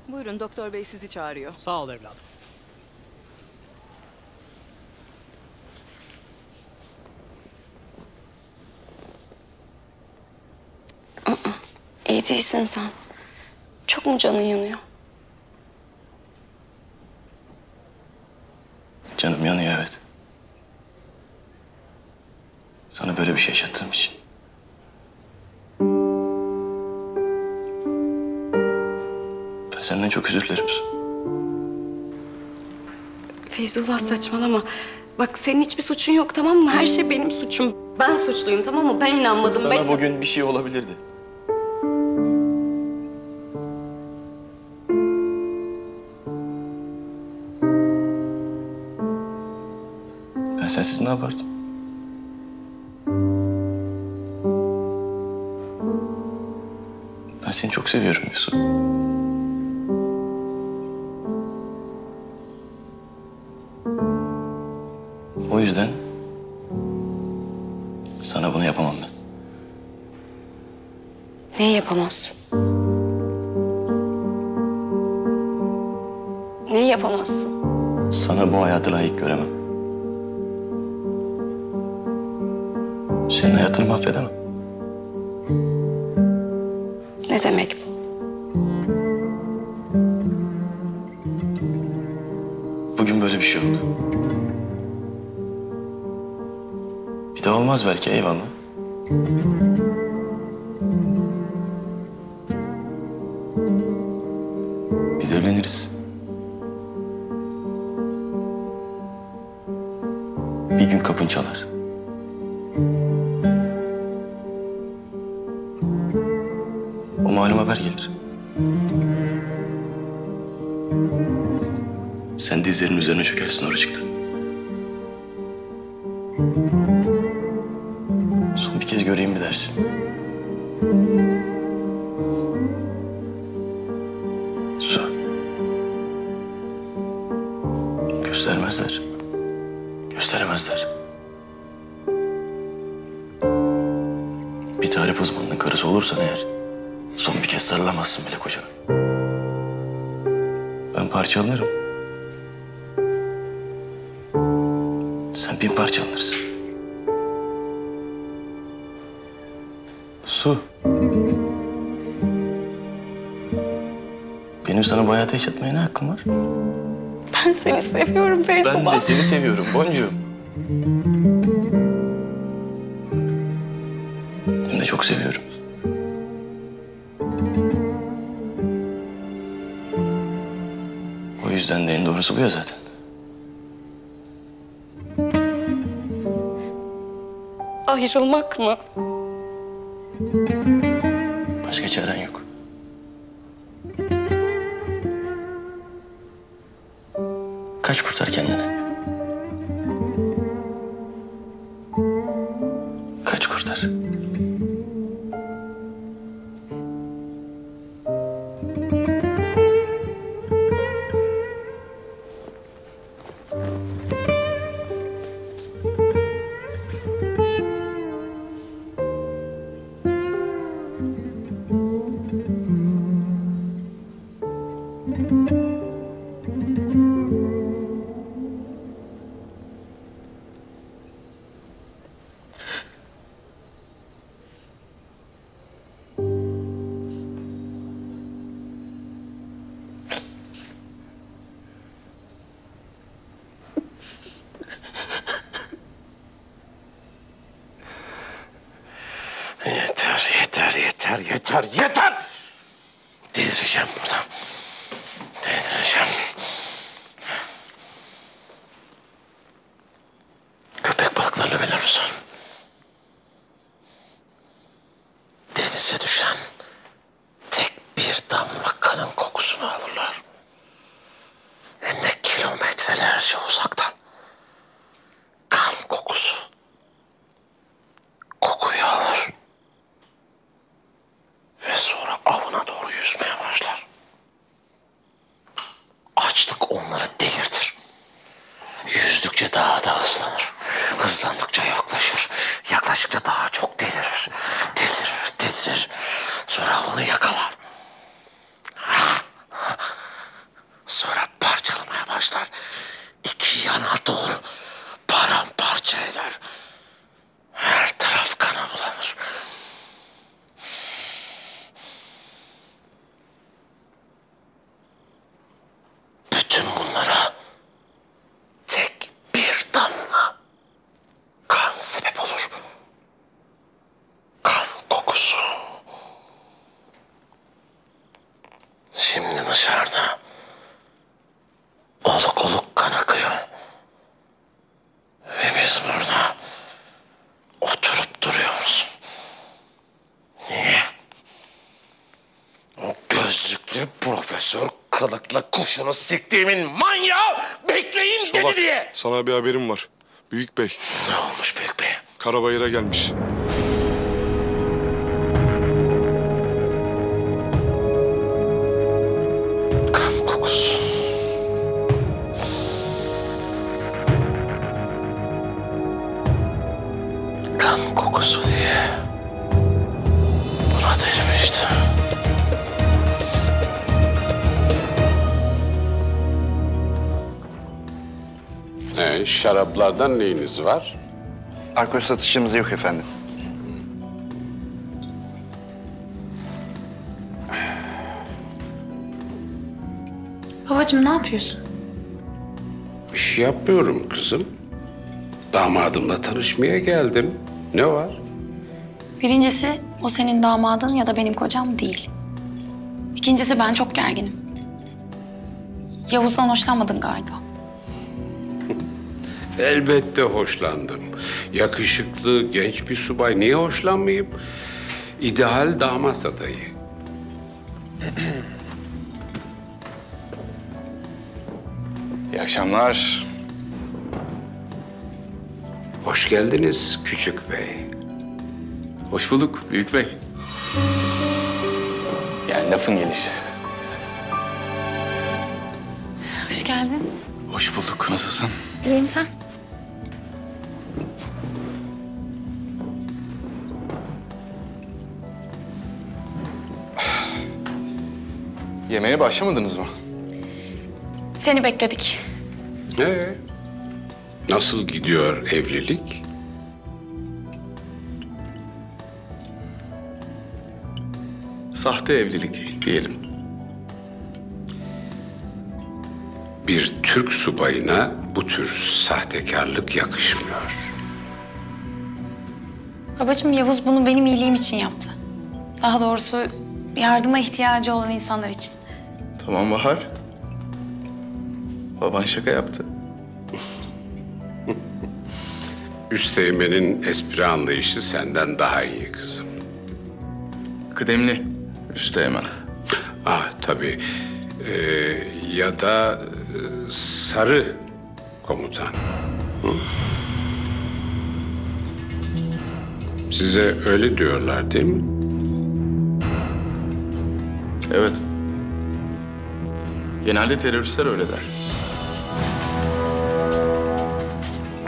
Buyurun, doktor bey sizi çağırıyor. Sağ ol evladım. İyi değilsin sen. Çok mu canın yanıyor? Canım yanıyor evet. Sana böyle bir şey yaşattığım için. Ben senden çok özür dilerim. Feyzullah saçmalama. Bak senin hiçbir suçun yok tamam mı? Her şey benim suçum. Ben suçluyum tamam mı? Ben inanmadım. Sana bugün bir şey olabilirdi. Sensiz ne yapardım? Ben seni çok seviyorum Yusuf. O yüzden sana bunu yapamam ben. Neyi yapamazsın? Neyi yapamazsın? Sana bu hayatı layık göremem. Senin hayatını mahvedemem. Ne demek bu? Bugün böyle bir şey oldu. Bir daha olmaz belki, eyvallah. Biz evleniriz. Bir gün kapın çalar. O malum haber gelir. Sen dizlerinin üzerine çökersin oracıkta. Son bir kez göreyim mi dersin? Sus. Göstermezler. Gösteremezler. Bir tarif uzmanının karısı olursan eğer, son bir kez sarılamazsın bile kocanı. Ben parçalanırım. Sen bin parçalanırsın. Su. Benim sana bu hayatı yaşatmaya ne hakkım var? Ben seni seviyorum Feyzullah. Ben de seni seviyorum boncuğum. Hem de çok seviyorum. O yüzden de en doğrusu bu ya zaten. Ayrılmak mı? Başka çaren yok. Kaç, kurtar kendini. Kaç, kurtar. Yeter! Delireceğim buradan. Delireceğim. Köpek balıklarını bilir misin? Denize düşen tek bir damla kanın kokusunu alırlar. Hem de kilometrelerce uzaktan. Kan kokusu. Kokuyu alır. Ve sonra avına doğru yüzmeye başlar. Açlık onları delirtir. Yüzdükçe daha da hızlanır. Hızlandıkça yaklaşır. Yaklaştıkça daha çok delirir. Delirir. Sonra avını yakalar. Sonra parçalamaya başlar. İki yana doğru paramparça eder. Her taraf kana bulanır. Tüm bunlara tek bir damla kan sebep olur. Kan kokusu. Şimdi dışarıda oluk oluk kan akıyor. Ve biz burada oturup duruyoruz. Niye? O gözlüklü profesör kılıkla kurşunu siktiğimin manyağı bekleyin Çolak, dedi diye. Sana bir haberim var. Büyük Bey. Ne olmuş Büyük Bey? Karabayır'a gelmiş. Kan kokusu. Kan kokusu diye. Buna delirmişti. Şaraplardan neyiniz var? Alkol satışımız yok efendim. Babacığım ne yapıyorsun? Bir şey yapmıyorum kızım. Damadımla tanışmaya geldim. Ne var? Birincisi o senin damadın ya da benim kocam değil. İkincisi ben çok gerginim. Yavuz'dan hoşlanmadın galiba. Elbette hoşlandım. Yakışıklı, genç bir subay. Niye hoşlanmayayım? İdeal damat adayı. İyi akşamlar. Hoş geldiniz Küçük Bey. Hoş bulduk Büyük Bey. Yani lafın gelişi. Hoş geldin. Hoş bulduk. Nasılsın? İyiyim sen? Yemeğe başlamadınız mı? Seni bekledik. Nasıl gidiyor evlilik? Sahte evlilik diyelim. Bir Türk subayına bu tür sahtekarlık yakışmıyor. Babacığım Yavuz bunu benim iyiliğim için yaptı. Daha doğrusu yardıma ihtiyacı olan insanlar için. Tamam Bahar. Baban şaka yaptı. Üsteğmen'in espri anlayışı senden daha iyi kızım. Kıdemli Üsteğmen. Ah tabii. Ya da Sarı komutan. Hı? Size öyle diyorlar değil mi? Evet. Genelde teröristler öyle der.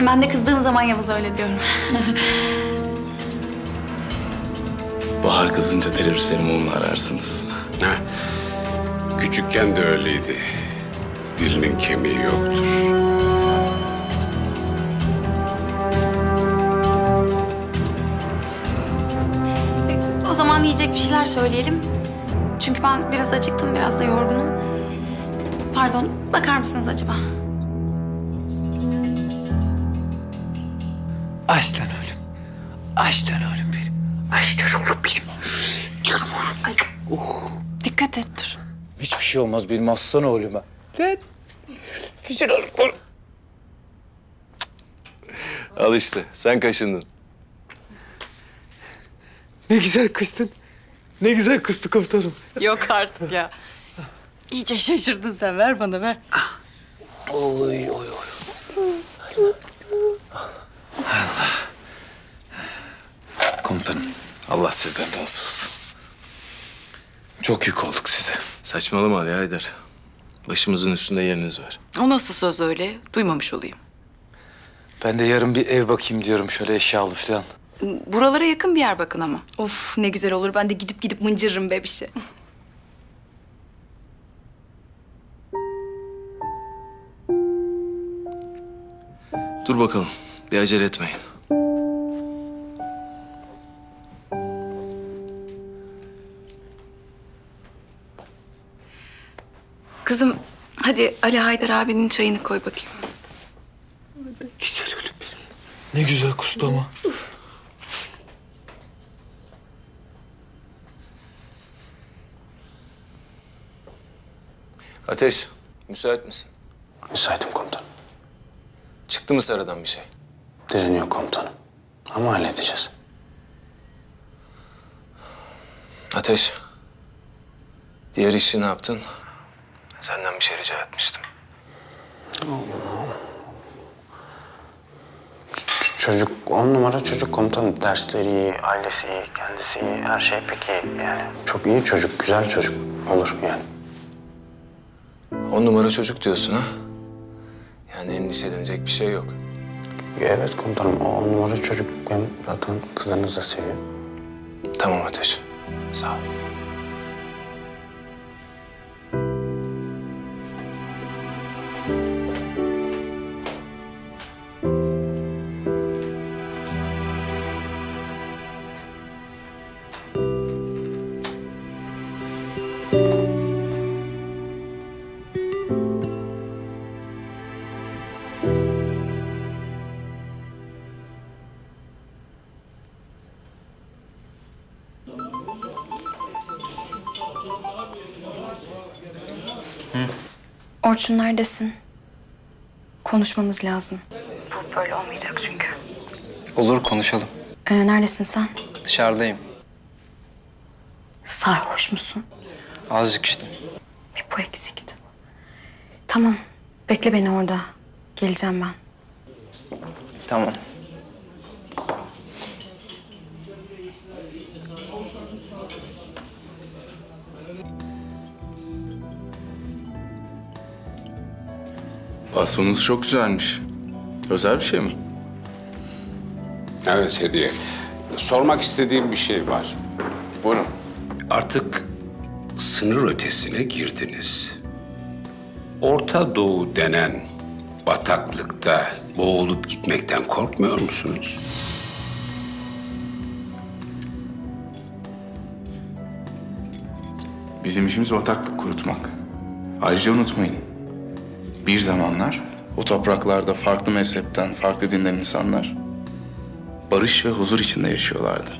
Ben de kızdığım zaman Yavuz öyle diyorum. Bahar kızınca teröristlerin onunla ararsınız. Ha. Küçükken de öyleydi. Dilinin kemiği yoktur. O zaman yiyecek bir şeyler söyleyelim. Çünkü ben biraz acıktım, biraz da yorgunum. Pardon, bakar mısınız acaba? Aslan oğlum. Aslan oğlum benim. Aslan oğlum benim. Canım oğlum. Oh. Dikkat et dur. Hiçbir şey olmaz benim aslan oğluma. Sen güzel oğlum. Al işte, sen kaşındın. Ne güzel kıstın. Ne güzel kıstı komutanım. Yok artık ya. İyice şaşırdın sen. Ver bana, ver. Oy, oy, oy. Allah. Komutanım, Allah sizden razı olsun. Çok yük olduk size. Saçmalama Ali Aydar. Başımızın üstünde yeriniz var. O nasıl söz öyle? Duymamış olayım. Ben de yarın bir ev bakayım diyorum. Şöyle eşyalı falan. Buralara yakın bir yer bakın ama. Of ne güzel olur. Ben de gidip mıncırırım bebişi. Dur bakalım. Bir acele etmeyin. Kızım, hadi Ali Aydar abinin çayını koy bakayım. Güzel oğlum benim. Ne güzel kustu ama. Ateş, müsait misin? Müsaitim komutanım. Çıktı mı Sarı'dan bir şey? Direniyor komutanım. Ama halledeceğiz. Ateş, diğer işi ne yaptın? Senden bir şey rica etmiştim. Çocuk, 10 numara çocuk komutanım. Dersleri iyi, ailesi iyi, kendisi iyi, her şey pek iyi yani. Çok iyi çocuk, güzel çocuk olur yani. 10 numara çocuk diyorsun ha? Yani endişelenecek bir şey yok. Evet komutanım, o 10 numara çocuk. Ben zaten kızlarınızı da seviyorum. Tamam Ateş, sağ ol. Orçun neredesin? Konuşmamız lazım. Bu böyle olmayacak çünkü. Olur, konuşalım. Neredesin sen? Dışarıdayım. Sarhoş musun? Azıcık işte. Bir bu eksikti. Tamam, bekle beni orada. Geleceğim ben. Tamam. Basonuz çok güzelmiş. Özel bir şey mi? Evet, hediye. Sormak istediğim bir şey var. Buyurun. Artık sınır ötesine girdiniz. Orta Doğu denen bataklıkta boğulup gitmekten korkmuyor musunuz? Bizim işimiz bataklık kurutmak. Ayrıca unutmayın, bir zamanlar o topraklarda farklı mezhepten, farklı dinden insanlar barış ve huzur içinde yaşıyorlardı.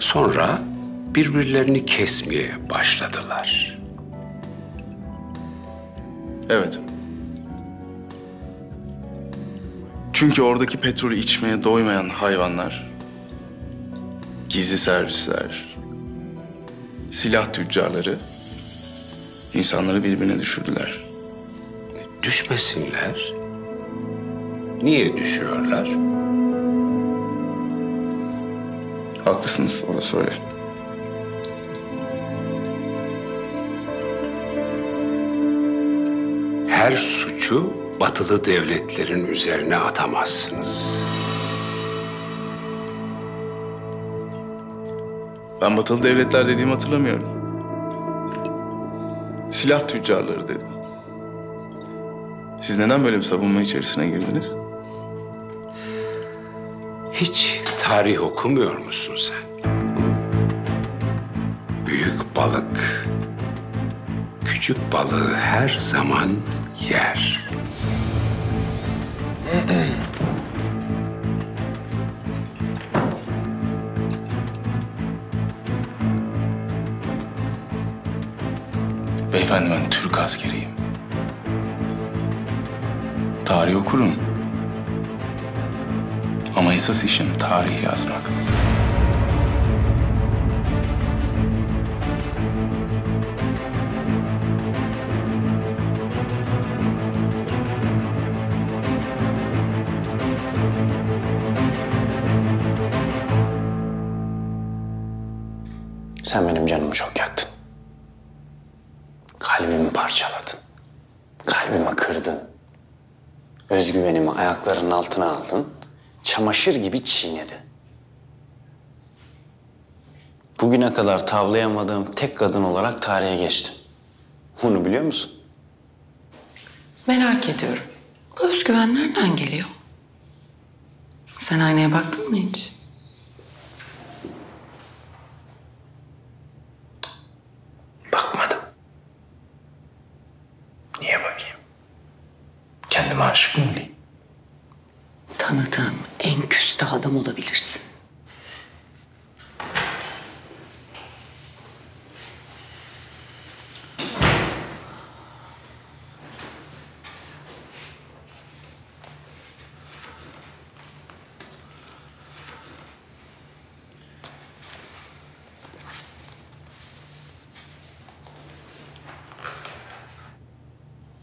Sonra birbirlerini kesmeye başladılar. Evet. Çünkü oradaki petrolü içmeye doymayan hayvanlar, gizli servisler, silah tüccarları insanları birbirine düşürdüler. Düşmesinler. Niye düşüyorlar? Haklısınız, orası öyle. Her suçu batılı devletlerin üzerine atamazsınız. Ben batılı devletler dediğimi hatırlamıyorum. Silah tüccarları dedim. Siz neden böyle bir savunma içerisine girdiniz? Hiç tarih okumuyor musun sen? Büyük balık, küçük balığı her zaman yer. Efendim, ben Türk askeriyim. Tarih okurum. Ama esas işim tarih yazmak. Sen benim canımı çok yaktın. Kalbimi parçaladın, kalbimi kırdın, özgüvenimi ayaklarının altına aldın, çamaşır gibi çiğnedin. Bugüne kadar tavlayamadığım tek kadın olarak tarihe geçtim. Bunu biliyor musun? Merak ediyorum, bu özgüven nereden geliyor? Sen aynaya baktın mı hiç? Aşık mı olayım? Tanıdığım en küstah adam olabilirsin.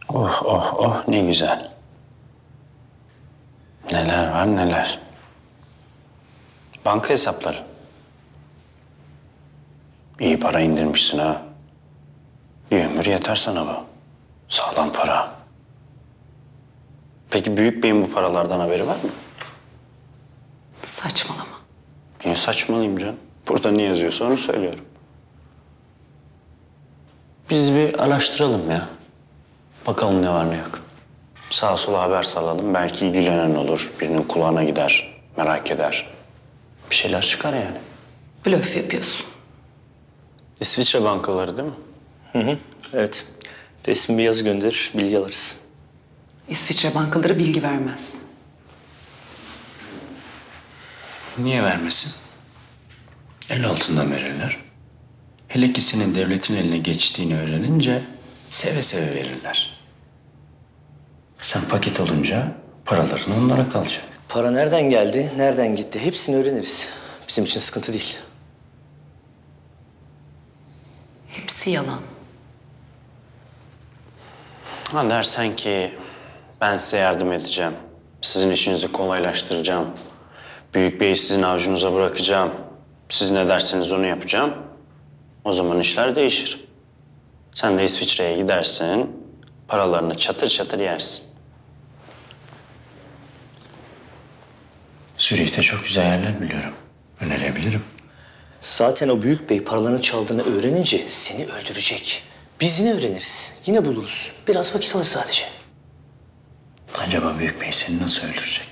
Oh oh oh, ne güzel. Neler var neler. Banka hesapları. İyi para indirmişsin ha. Bir ömür yeter sana bu. Sağlam para. Peki Büyük Bey'in bu paralardan haberi var mı? Saçmalama. Niye saçmalayayım canım? Burada ne yazıyorsa onu söylüyorum. Biz bir araştıralım ya. Bakalım ne var ne yok. Sağa sola haber salalım. Belki ilgilenen olur. Birinin kulağına gider, merak eder. Bir şeyler çıkar yani. Blöf yapıyorsun. İsviçre bankaları değil mi? Hı hı, Evet. Resmi bir yazı gönderir, bilgi alırız. İsviçre bankaları bilgi vermez. Niye vermesin? El altından verirler. Hele ki senin devletin eline geçtiğini öğrenince seve seve verirler. Sen paket olunca paraların onlara kalacak. Para nereden geldi, nereden gitti hepsini öğreniriz. Bizim için sıkıntı değil. Hepsi yalan. Ha dersen ki ben size yardım edeceğim, sizin işinizi kolaylaştıracağım, Büyük Bey'i sizin avucunuza bırakacağım, siz ne derseniz onu yapacağım, o zaman işler değişir. Sen de İsviçre'ye gidersin, paralarını çatır çatır yersin. Zürih'te çok güzel yerler biliyorum, önerebilirim. Zaten o Büyük Bey paralarını çaldığını öğrenince seni öldürecek. Biz yine öğreniriz, yine buluruz. Biraz vakit alır sadece. Acaba Büyük Bey seni nasıl öldürecek?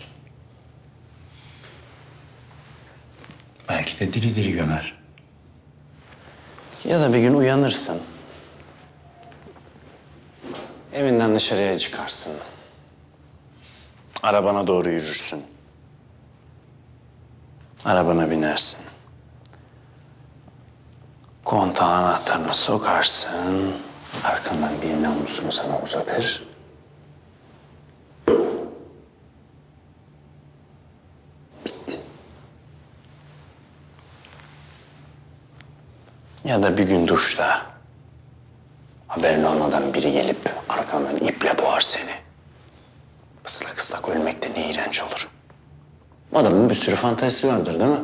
Belki de diri diri gömer. Ya da bir gün uyanırsın. Evinden dışarıya çıkarsın. Arabana doğru yürürsün. Arabana binersin. Kontağı anahtarına sokarsın. Arkandan bir namlusunu sana uzatır. Bitti. Ya da bir gün duşta haberin olmadan biri gelip arkandan iple boğar seni. Islak ıslak ölmek de ne iğrenç olur. Adamın bir sürü fantezisi vardır değil mi?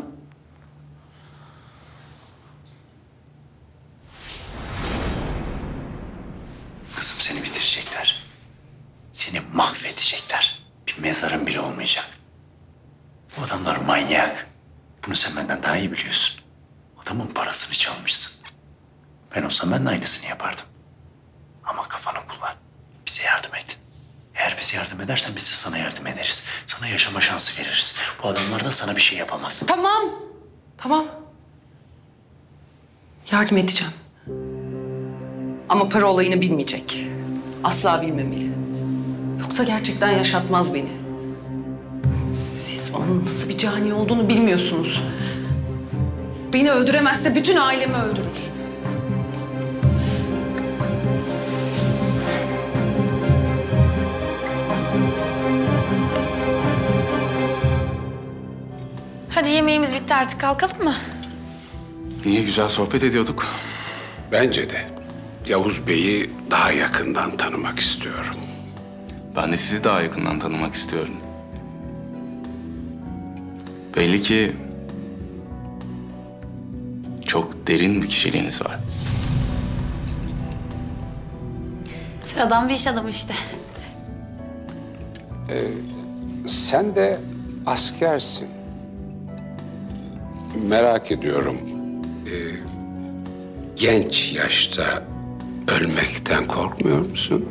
Kızım seni bitirecekler. Seni mahvedecekler. Bir mezarın bile olmayacak. Bu adamlar manyak. Bunu sen benden daha iyi biliyorsun. Adamın parasını çalmışsın. Ben olsam ben de aynısını yapardım. Ama kafanı kullan. Bize yardım et. Eğer bize yardım edersen biz de sana yardım ederiz. Sana yaşama şansı veririz. Bu adamlar da sana bir şey yapamaz. Tamam. Tamam. Yardım edeceğim. Ama para olayını bilmeyecek. Asla bilmemeli. Yoksa gerçekten yaşatmaz beni. Siz onun nasıl bir cani olduğunu bilmiyorsunuz. Beni öldüremezse bütün ailemi öldürür. Hadi yemeğimiz bitti artık, kalkalım mı? İyi, güzel sohbet ediyorduk. Bence de. Yavuz Bey'i daha yakından tanımak istiyorum. Ben de sizi daha yakından tanımak istiyorum. Belli ki çok derin bir kişiliğiniz var. Sıradan bir iş adamı işte. Sen de askersin. Merak ediyorum. Genç yaşta ölmekten korkmuyor musun?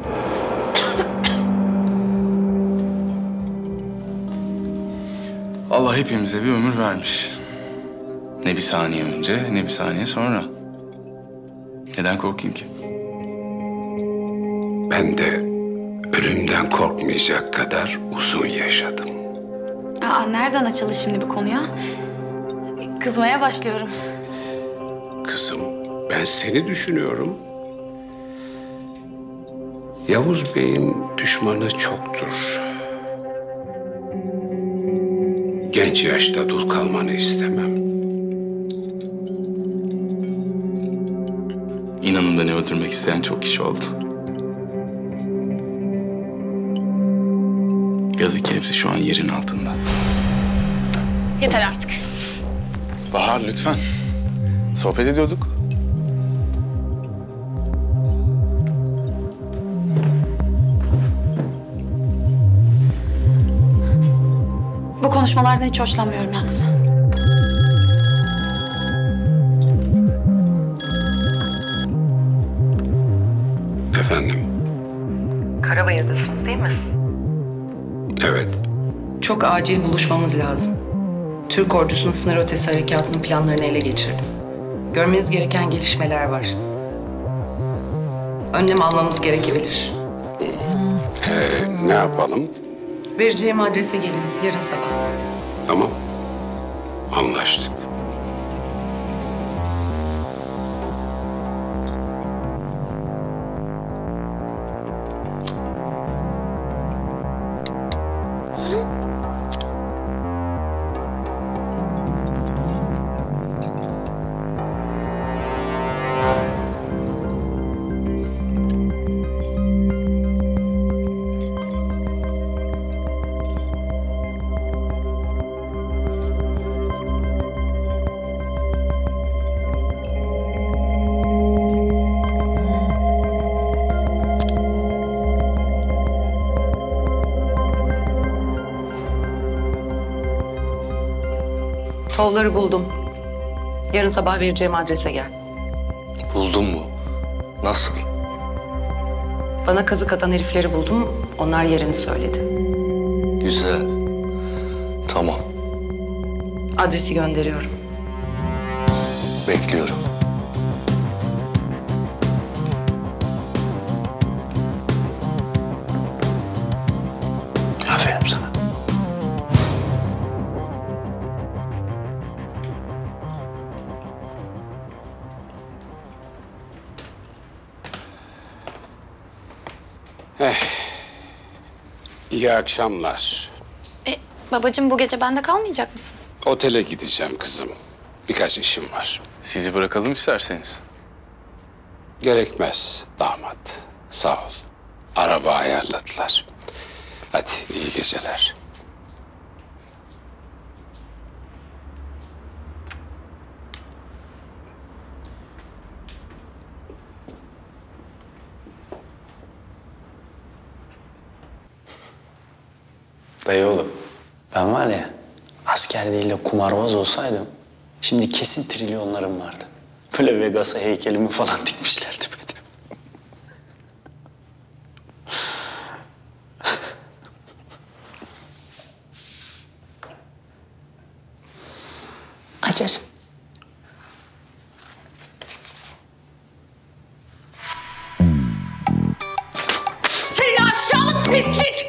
Allah hepimize bir ömür vermiş. Ne bir saniye önce, ne bir saniye sonra. Neden korkayım ki? Ben de ölümden korkmayacak kadar uzun yaşadım. Aa, nereden açıldı şimdi bu konuya? Kızmaya başlıyorum. Kızım, ben seni düşünüyorum. Yavuz Bey'in düşmanı çoktur. Genç yaşta dul kalmanı istemem. İnanın beni öldürmek isteyen çok kişi oldu. Yazık ki hepsi şu an yerin altında. Yeter artık. Bahar, lütfen. Sohbet ediyorduk. Bu konuşmalardan hiç hoşlanmıyorum yalnız. Efendim? Karabayır'dasın değil mi? Evet. Çok acil buluşmamız lazım. Türk ordusunun sınır ötesi harekatının planlarını ele geçirdim. Görmeniz gereken gelişmeler var. önlem almamız gerekebilir. Ne yapalım? Vereceğim adrese gelin yarın sabah. Tamam. Anlaştık. TOW'ları buldum. Yarın sabah vereceğim adrese gel. Buldun mu? Nasıl? Bana kazık atan herifleri buldum. Onlar yerini söyledi. Güzel. Tamam. Adresi gönderiyorum. Bekliyorum. Aferin sana. İyi akşamlar. Babacığım, bu gece bende kalmayacak mısın? Otele gideceğim kızım. Birkaç işim var. Sizi bırakalım isterseniz. Gerekmez damat. Sağ ol. Araba ayarladılar. Hadi iyi geceler. Dayı oğlum, ben var ya, asker değil de kumarbaz olsaydım, şimdi kesin trilyonlarım vardı. Böyle Vegas'a heykelimi falan dikmişlerdi benim. Açar. Seni aşağılık pislik!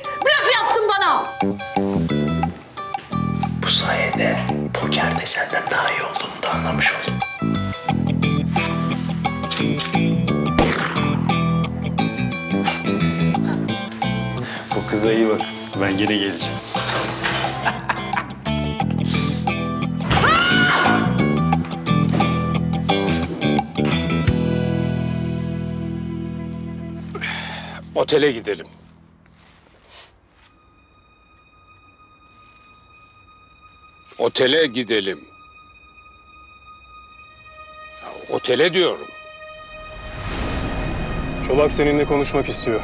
Bu sayede pokerde senden daha iyi olduğunu da anlamış oldum. Bu kıza iyi bak. Ben geri geleceğim. Otele gidelim. Otele gidelim. Ya, otele diyorum. Çolak seninle konuşmak istiyor.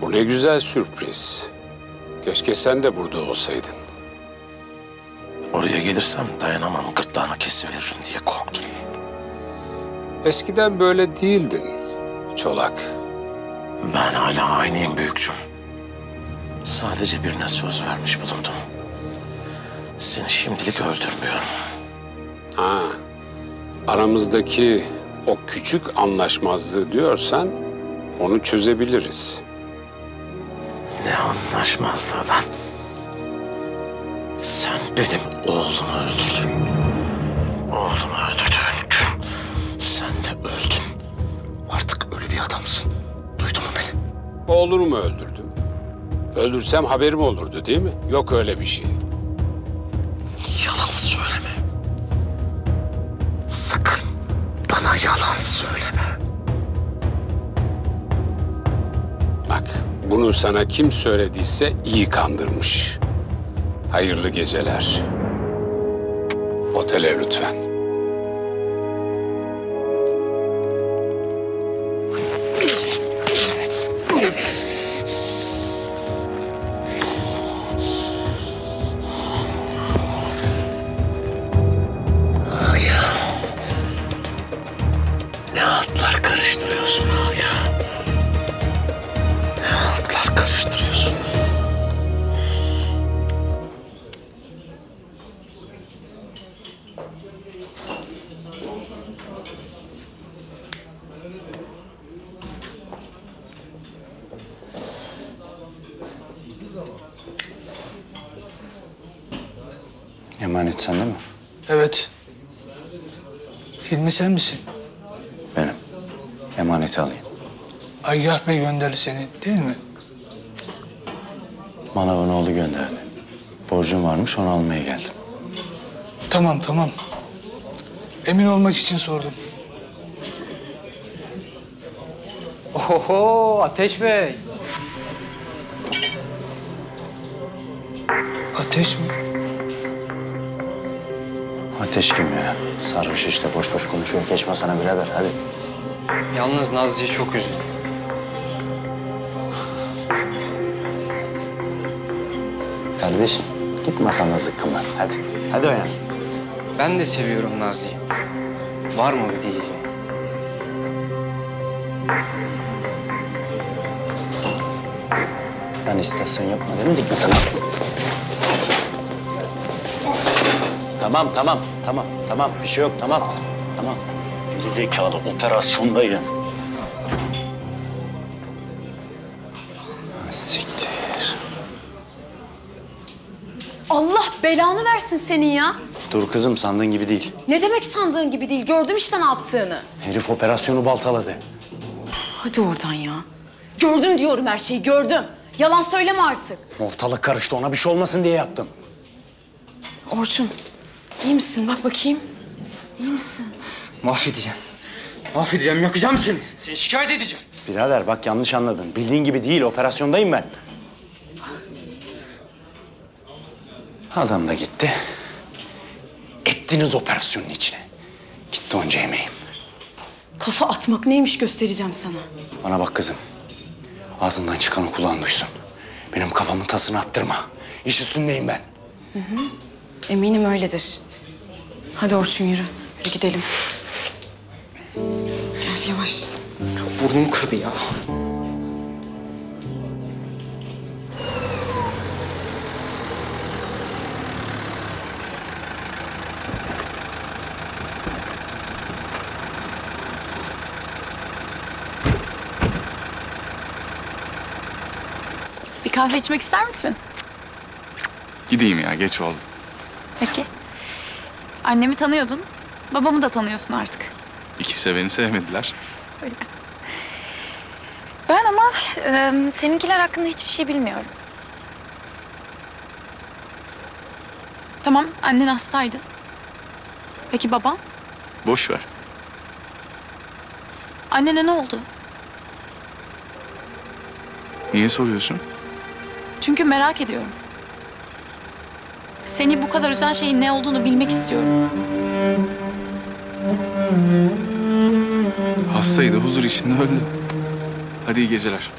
Bu ne güzel sürpriz. Keşke sen de burada olsaydın. Oraya gelirsem dayanamam, gırtlağını kesiveririm diye korktum. Eskiden böyle değildin, Çolak. Ben hala aynıyım büyükçüm. Sadece birine söz vermiş bulundum. Seni şimdilik öldürmüyorum. Ha, aramızdaki o küçük anlaşmazlığı diyorsan onu çözebiliriz. Ne anlaşmazlığı lan? Sen benim oğlumu öldürdün. Oğlumu öldürdün. Sen de öldün. Artık ölü bir adamsın. Duydun mu beni? Oğlumu öldürdüm. Öldürsem haberim olurdu değil mi? Yok öyle bir şey. Yalan söyleme. Sakın bana yalan söyleme. Bak, bunu sana kim söylediyse iyi kandırmış. Hayırlı geceler. Otele lütfen. Emanet sende mi? Evet. Hilmi sen misin? Benim. Emaneti alayım. Ağah Bey gönderdi seni değil mi? Manav'ın oğlu gönderdi. Borcum varmış, onu almaya geldim. Tamam, tamam. Emin olmak için sordum. Oho, Ateş Bey. Ateş mi? Ateş kim ya? Sarhoş işte, boş boş konuşuyor. Geçme sana birader, hadi. Yalnız Nazlı'yı çok üzdüm. Kardeşim, gitme sana zıkkımlar. Hadi, hadi oyna. Ben de seviyorum Nazlı'yı. Var mı bir değil? Lan istasyon yapma demedik mi sana? Tamam. Bir şey yok, tamam. Gerizekalı operasyondayım. Siktir. Allah belanı versin senin ya. Dur kızım, sandığın gibi değil. Ne demek sandığın gibi değil? Gördüm işte ne yaptığını. Herif operasyonu baltaladı. Hadi oradan ya. Gördüm diyorum, her şeyi gördüm. Yalan söyleme artık. Ortalık karıştı, ona bir şey olmasın diye yaptım. Orçun, iyi misin? Bak bakayım. İyi misin? Mahvedeceğim. Mahvedeceğim, yakacağım seni. Seni şikayet edeceğim. Birader bak, yanlış anladın. Bildiğin gibi değil, operasyondayım ben. Adam da gitti. Ettiniz operasyonun içine. Gitti onca emeğim. Kafa atmak neymiş göstereceğim sana. Bana bak kızım. Ağzından çıkanı kulağın duysun. Benim kafamın tasını attırma. İş üstündeyim ben. Hı hı. Eminim öyledir. Hadi Orçun yürü. Hadi gidelim. Gel yavaş. Burnum kırdı ya. Bir kahve içmek ister misin? Gideyim ya, geç oldu. Peki. Annemi tanıyordun, babamı da tanıyorsun artık. İkisi de beni sevmediler. Öyle. Ben ama seninkiler hakkında hiçbir şey bilmiyorum. Tamam, annen hastaydı. Peki baban? Boş ver. Annene ne oldu? Niye soruyorsun? Çünkü merak ediyorum. Seni bu kadar üzen şeyin ne olduğunu bilmek istiyorum. Hastaydı, huzur içinde öldü. Hadi iyi geceler.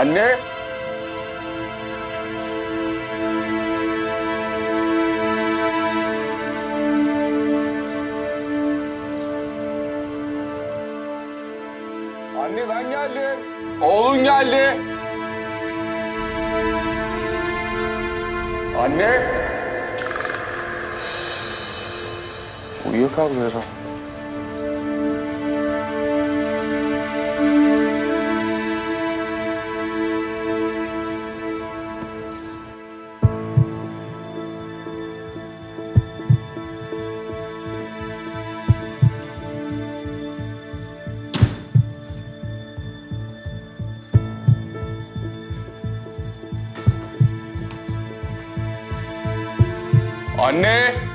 Anne! Anne ben geldim. Oğlun geldi. Anne! Uyuyakaldı herhalde. Anne!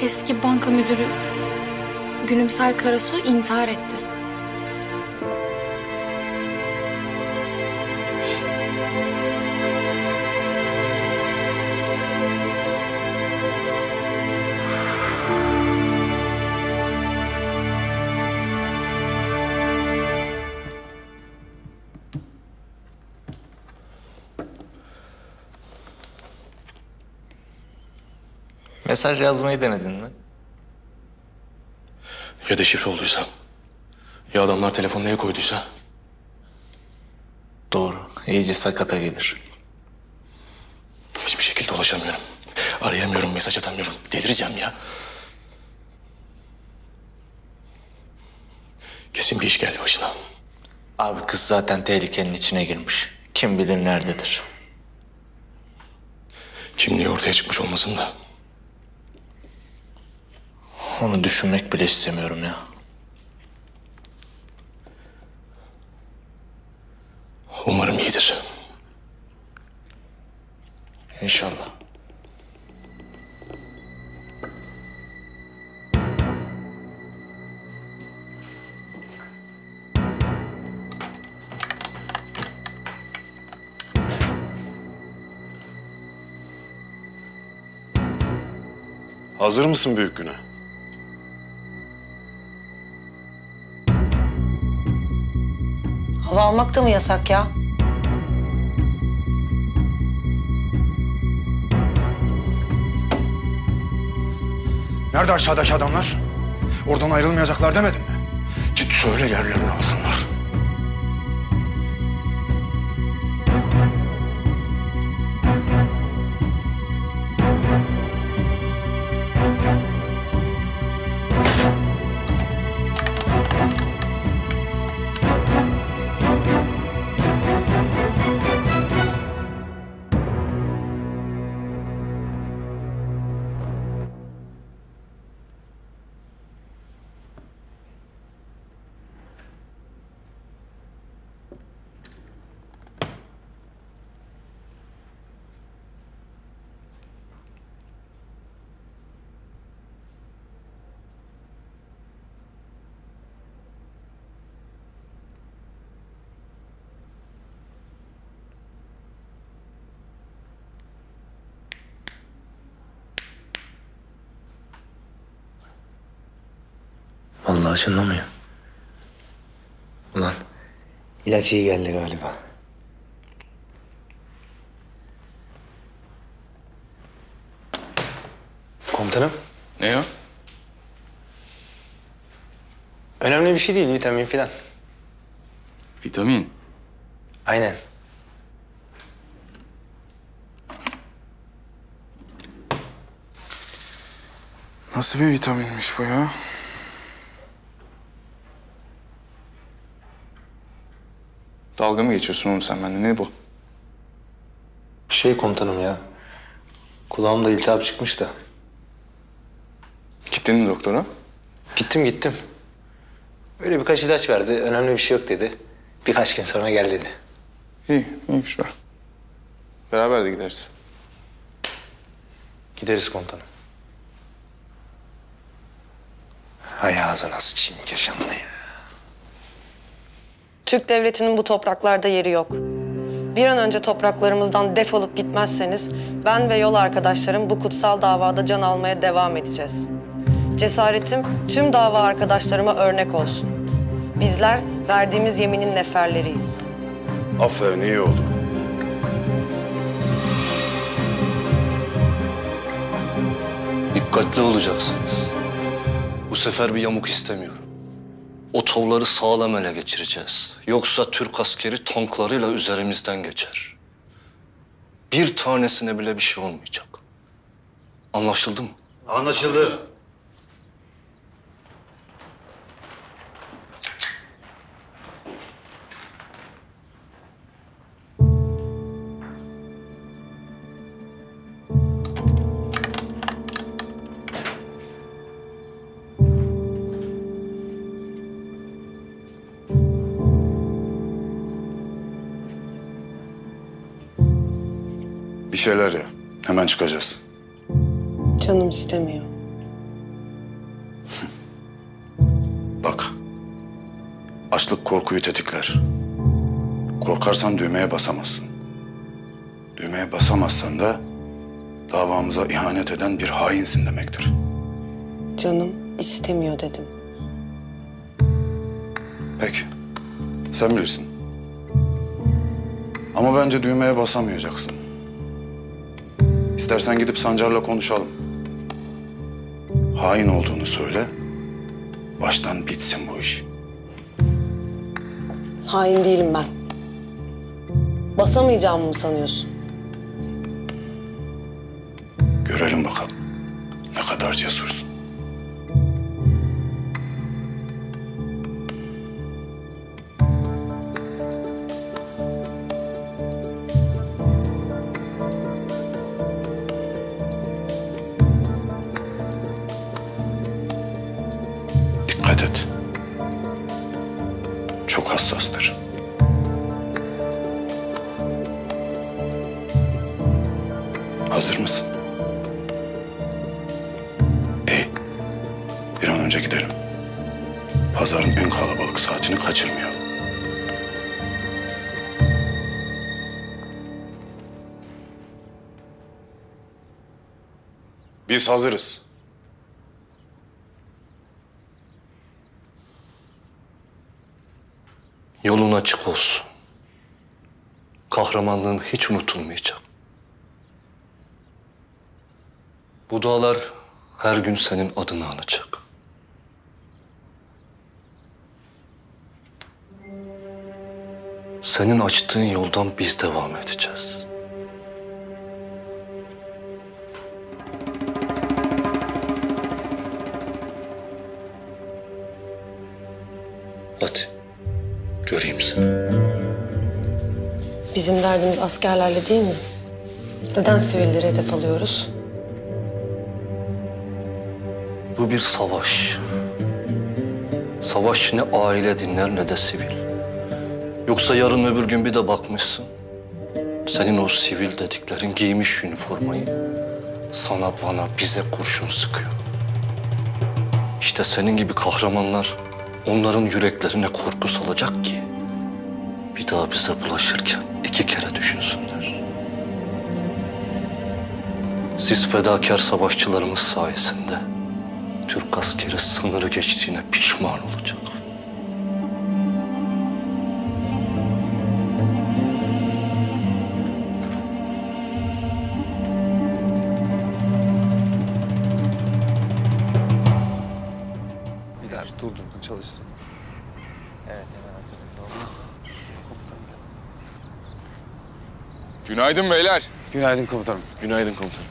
Eski banka müdürü Gülümsel Karasu intihar etti. Mesaj yazmayı denedin mi? Ya deşifre olduysa? Ya adamlar telefonu neye koyduysa? Doğru. İyice sakata gelir. Hiçbir şekilde ulaşamıyorum. Arayamıyorum, mesaj atamıyorum. Delireceğim ya. Kesin bir iş geldi başına. Abi kız zaten tehlikenin içine girmiş. Kim bilir nerededir. Kimliği ortaya çıkmış olmasın da. Onu düşünmek bile istemiyorum ya. Umarım iyidir. İnşallah. Hazır mısın büyük güne? Hava almak da mı yasak ya? Nerede aşağıdaki adamlar? Oradan ayrılmayacaklar demedim mi? Git söyle yerlerini alsınlar. Açınlamıyor. Ulan ilaç iyi geldi galiba. Komutanım. Ne o? Önemli bir şey değil, vitamin filan. Vitamin? Aynen. Nasıl bir vitaminmiş bu ya? Dalga mı geçiyorsun oğlum sen benimle? Ne bu? Şey komutanım ya. Kulağımda iltihap çıkmış da. Gittin mi doktora? Gittim. Böyle birkaç ilaç verdi. Önemli bir şey yok dedi. Birkaç gün sonra gel dedi. İyiymiş be. Beraber de gideriz. Gideriz komutanım. Hay ağzına sıçayım Keşanlı ya. Türk devletinin bu topraklarda yeri yok. Bir an önce topraklarımızdan defolup gitmezseniz ben ve yol arkadaşlarım bu kutsal davada can almaya devam edeceğiz. Cesaretim tüm dava arkadaşlarıma örnek olsun. Bizler verdiğimiz yeminin neferleriyiz. Aferin, iyi oldu. Dikkatli olacaksınız. Bu sefer bir yamuk istemiyorum. O TOW'ları sağlam ele geçireceğiz. Yoksa Türk askeri tanklarıyla üzerimizden geçer. Bir tanesine bile bir şey olmayacak. Anlaşıldı mı? Anlaşıldı. Bir şeyler ya. Hemen çıkacağız. Canım istemiyor. Bak. Açlık korkuyu tetikler. Korkarsan düğmeye basamazsın. Düğmeye basamazsan da davamıza ihanet eden bir hainsin demektir. Canım istemiyor dedim. Peki. Sen bilirsin. Ama bence düğmeye basamayacaksın. İstersen gidip Sancar'la konuşalım. Hain olduğunu söyle, baştan bitsin bu iş. Hain değilim ben. Basamayacağımı mı sanıyorsun? Görelim bakalım ne kadar cesursun. Hazır mısın? Bir an önce gidelim. Pazarın en kalabalık saatini kaçırmayalım. Biz hazırız. Yolun açık olsun. Kahramanlığın hiç unutulmayacak. Bu dağlar her gün senin adını anacak. Senin açtığın yoldan biz devam edeceğiz. Hadi, göreyim seni. Bizim derdimiz askerlerle değil mi? Neden sivilleri hedef alıyoruz? Bu bir savaş. Savaş ne aile dinler ne de sivil. Yoksa yarın öbür gün bir de bakmışsın. Senin o sivil dediklerin giymiş üniformayı sana bana bize kurşun sıkıyor. İşte senin gibi kahramanlar onların yüreklerine korku salacak ki bir daha bize bulaşırken 2 kere düşünsünler. Siz fedakar savaşçılarımız sayesinde Türk askeri sınırı geçtiğine pişman olacak. Günaydın beyler. Günaydın komutanım. Günaydın komutanım.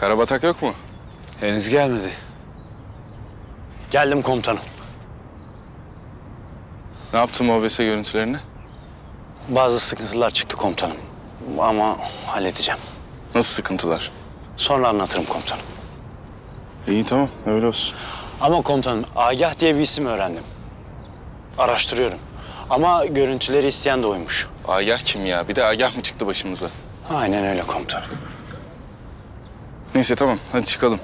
Karabatak yok mu? Henüz gelmedi. Geldim komutanım. Ne yaptın OBS görüntülerini? Bazı sıkıntılar çıktı komutanım. Ama halledeceğim. Nasıl sıkıntılar? Sonra anlatırım komutanım. İyi tamam, öyle olsun. Ama komutanım, Ağah diye bir isim öğrendim. Araştırıyorum. Ama görüntüleri isteyen de oymuş. Ağah kim ya? Bir de Ağah mı çıktı başımıza? Aynen öyle komutanım. Neyse tamam, hadi çıkalım.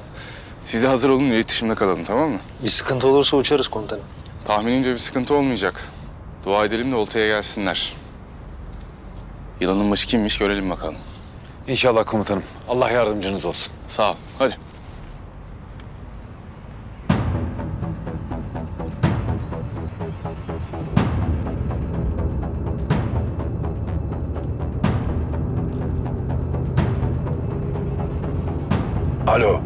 Siz de hazır olun, iletişimde kalalım, tamam mı? Bir sıkıntı olursa uçarız komutanım. Tahminimce bir sıkıntı olmayacak. Dua edelim de oltaya gelsinler. Yılanın başı kimmiş görelim bakalım. İnşallah komutanım. Allah yardımcınız olsun. Sağ ol. Hadi. Alo.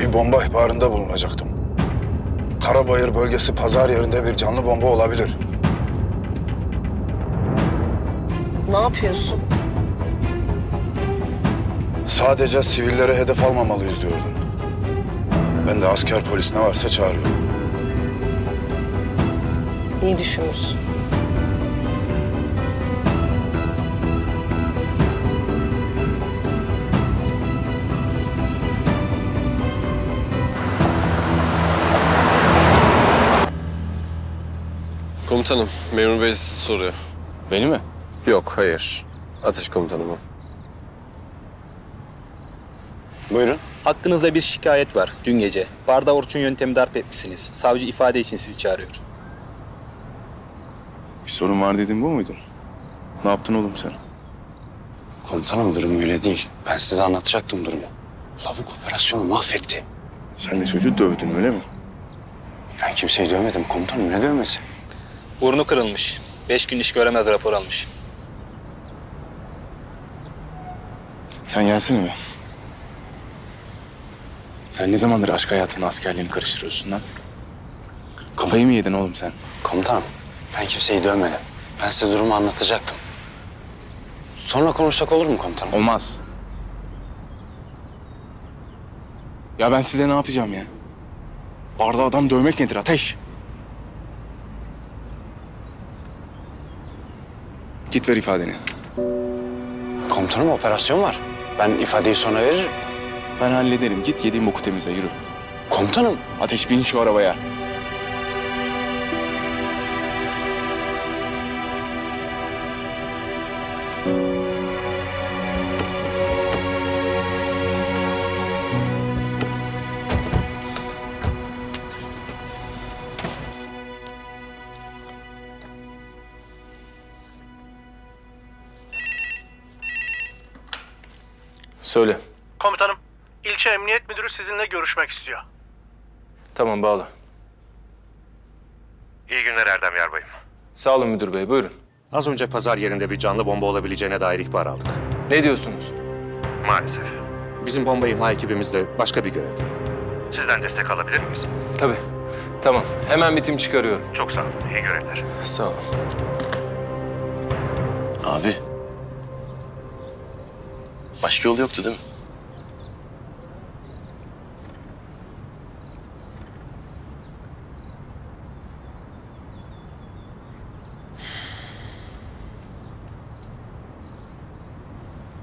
Bir bomba ihbarında bulunacaktım. Karabayır bölgesi pazar yerinde bir canlı bomba olabilir. Ne yapıyorsun? Sadece sivillere hedef almamalıyız diyordun. Ben de asker polis ne varsa çağırıyorum. İyi düşünmüşsün. Komutanım, memur bey soruyor. Beni mi? Yok, hayır. Ateş komutanımı. Buyurun. Hakkınızda bir şikayet var dün gece. Barda Orçun yöntemi darp etmişsiniz. Savcı ifade için sizi çağırıyor. Bir sorun var dediğin bu muydu? Ne yaptın oğlum sen? Komutanım durum öyle değil. Ben size anlatacaktım durumu. Lavuk operasyonu mahvetti. Sen de çocuğu dövdün öyle mi? Ben kimseyi dövmedim komutanım. Ne dövmesi? Burnu kırılmış. 5 gün iş göremez rapor almış. Sen gelsene mi? Sen ne zamandır aşk hayatını, askerliğini karıştırıyorsun lan? Kafayı mı yedin oğlum sen? Komutanım, ben kimseyi dövmedim. Ben size durumu anlatacaktım. Sonra konuşsak olur mu komutanım? Olmaz. Ya ben size ne yapacağım ya? Barda adam dövmek nedir Ateş? Git ver ifadeni. Komutanım operasyon var. Ben ifadeyi sonra veririm. Ben hallederim. Git yediğim boku temizle. Yürü. Komutanım. Ateş bin şu arabaya. Söyle. Komutanım, ilçe emniyet müdürü sizinle görüşmek istiyor. Tamam, bağlı. İyi günler Erdem Yarbayım. Sağ olun müdür bey, buyurun. Az önce pazar yerinde bir canlı bomba olabileceğine dair ihbar aldık. Ne diyorsunuz? Maalesef. Bizim bomba imha ekibimiz de başka bir görevde. Sizden destek alabilir miyiz? Tabii. Tamam, hemen bir tim çıkarıyorum. Çok sağ olun, iyi görevler. Sağ olun. Abi. Başka yol yoktu değil mi?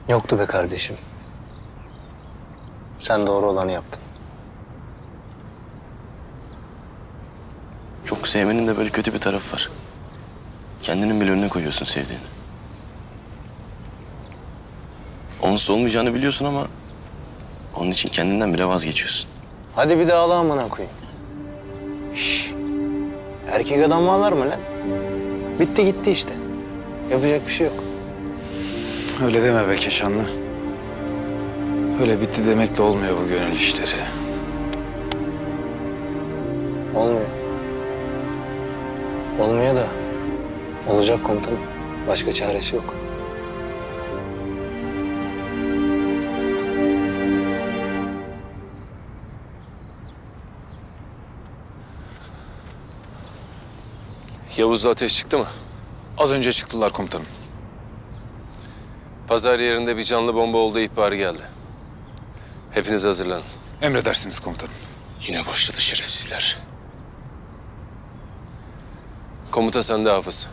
Yoktu be kardeşim. Sen doğru olanı yaptın. Çok sevmenin de böyle kötü bir tarafı var. Kendinin bile önüne koyuyorsun sevdiğini. Onsuz olmayacağını biliyorsun ama onun için kendinden bile vazgeçiyorsun. Hadi bir daha Allah'a amına koyayım. Şşş. Erkek adam ağlar mı lan? Bitti gitti işte. Yapacak bir şey yok. Öyle deme be Keşanlı. Öyle bitti demekle olmuyor bu gönül işleri. Olmuyor. Olmuyor da olacak komutanım. Başka çaresi yok. Yavuz'la Ateş çıktı mı? Az önce çıktılar komutanım. Pazar yerinde bir canlı bomba olduğu ihbarı geldi. Hepiniz hazırlanın. Emredersiniz komutanım. Yine başladı şerefsizler. Komuta sende Hafız.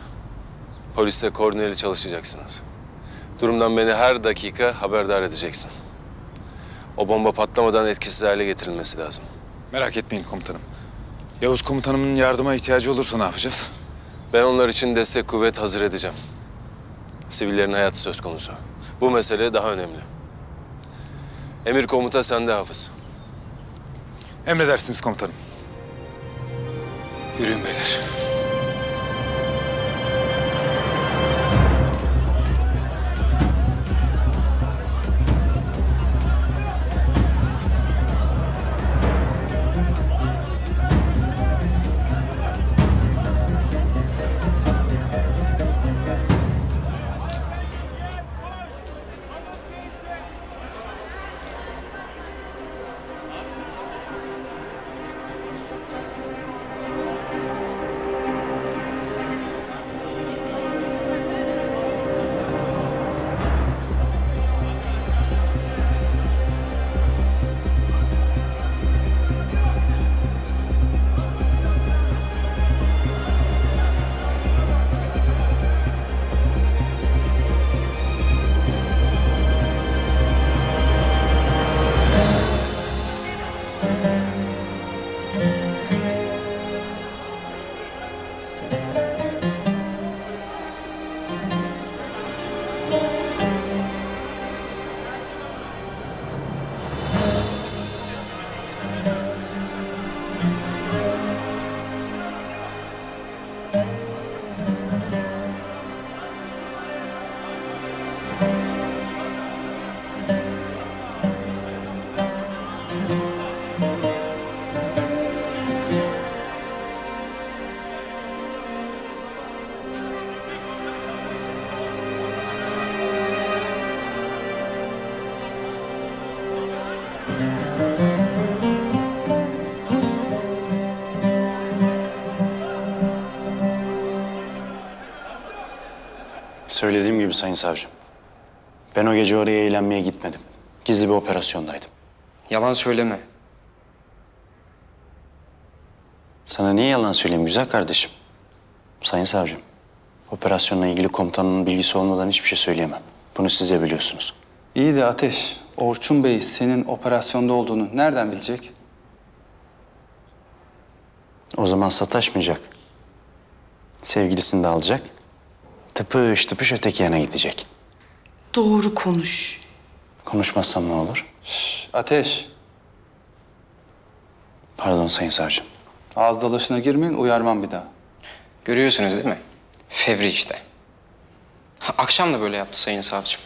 Polisle koordineli çalışacaksınız. Durumdan beni her dakika haberdar edeceksin. O bomba patlamadan etkisiz hale getirilmesi lazım. Merak etmeyin komutanım. Yavuz komutanımın yardıma ihtiyacı olursa ne yapacağız? Ben onlar için destek kuvvet hazır edeceğim. Sivillerin hayatı söz konusu. Bu mesele daha önemli. Emir komuta sende Hafız. Emredersiniz komutanım. Yürüyün beyler. Söylediğim gibi Sayın Savcım, ben o gece oraya eğlenmeye gitmedim. Gizli bir operasyondaydım. Yalan söyleme. Sana niye yalan söyleyeyim güzel kardeşim? Sayın Savcım, operasyonla ilgili komutanın bilgisi olmadan hiçbir şey söyleyemem. Bunu siz de biliyorsunuz. İyi de Ateş, Orçun Bey senin operasyonda olduğunu nereden bilecek? O zaman sataşmayacak. Sevgilisini de alacak. Tıpış tıpış öteki yana gidecek. Doğru konuş. Konuşmazsam ne olur? Şşş Ateş. Pardon Sayın Savcım. Ağız dalaşına girmeyin, uyarmam bir daha. Görüyorsunuz değil mi? Fevri işte. Akşam da böyle yaptı Sayın Savcım.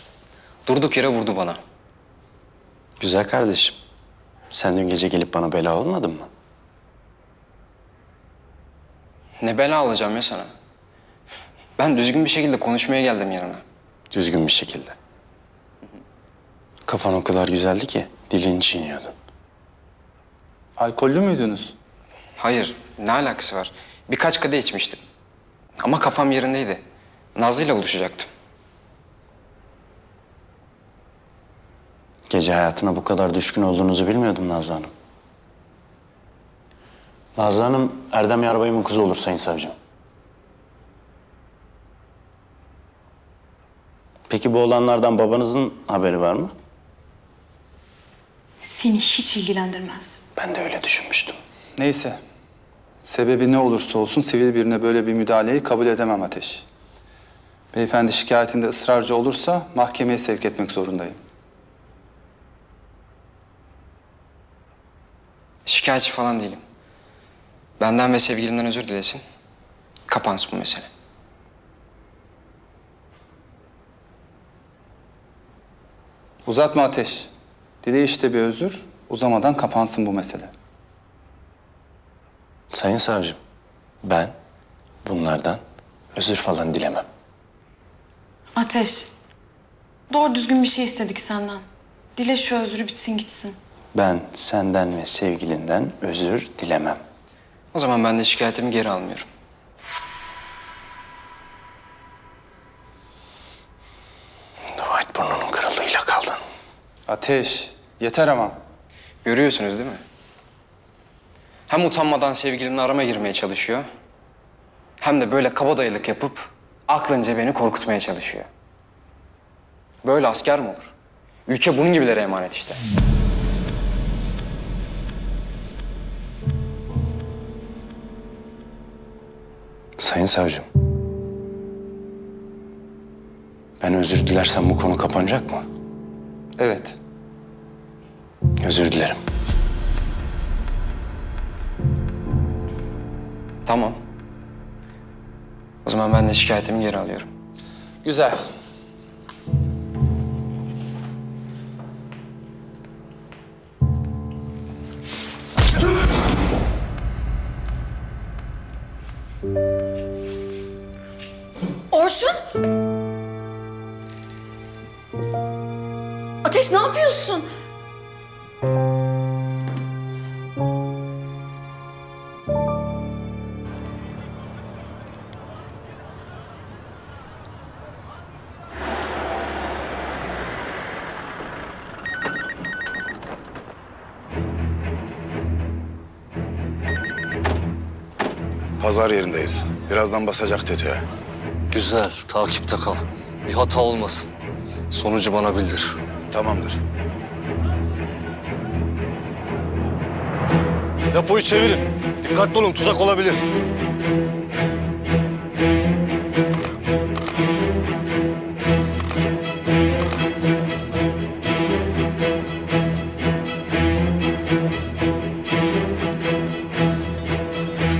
Durduk yere vurdu bana. Güzel kardeşim. Sen dün gece gelip bana bela olmadın mı? Ne bela alacağım ya sana? Ben düzgün bir şekilde konuşmaya geldim yanına. Düzgün bir şekilde. Kafan o kadar güzeldi ki dilini çiğniyordun. Alkollü müydünüz? Hayır, ne alakası var? Birkaç kadeh içmiştim. Ama kafam yerindeydi. Nazlı ile buluşacaktım. Gece hayatına bu kadar düşkün olduğunuzu bilmiyordum Nazlı Hanım. Nazlı Hanım, Erdem Yarbay'ın kızı olur Sayın Savcım. Peki bu olanlardan babanızın haberi var mı? Seni hiç ilgilendirmez. Ben de öyle düşünmüştüm. Neyse. Sebebi ne olursa olsun sivil birine böyle bir müdahaleyi kabul edemem Ateş. Beyefendi şikayetinde ısrarcı olursa mahkemeye sevk etmek zorundayım. Şikayetçi falan değilim. Benden ve sevgilimden özür dilesin. Kapansın bu mesele. Uzatma Ateş. Dile işte bir özür, uzamadan kapansın bu mesele. Sayın Savcım, ben bunlardan özür falan dilemem. Ateş, doğru düzgün bir şey istedik senden. Dile şu özrü bitsin gitsin. Ben senden ve sevgilinden özür dilemem. O zaman ben de şikayetimi geri almıyorum. Dua et bunu. Ateş, yeter ama. Görüyorsunuz değil mi? Hem utanmadan sevgilimle arama girmeye çalışıyor... hem de böyle kabadayılık yapıp aklınca beni korkutmaya çalışıyor. Böyle asker mi olur? Ülke bunun gibilere emanet işte. Sayın savcım. Ben özür dilersem bu konu kapanacak mı? Evet. Özür dilerim. Tamam. O zaman ben de şikayetimi geri alıyorum. Güzel. Orçun! Ateş, ne yapıyorsun? Pazar yerindeyiz. Birazdan basacak tetiğe. Güzel, takipte kal. Bir hata olmasın. Sonucu bana bildir. Tamamdır. Depoyu çevirin. Dikkatli olun, tuzak olabilir.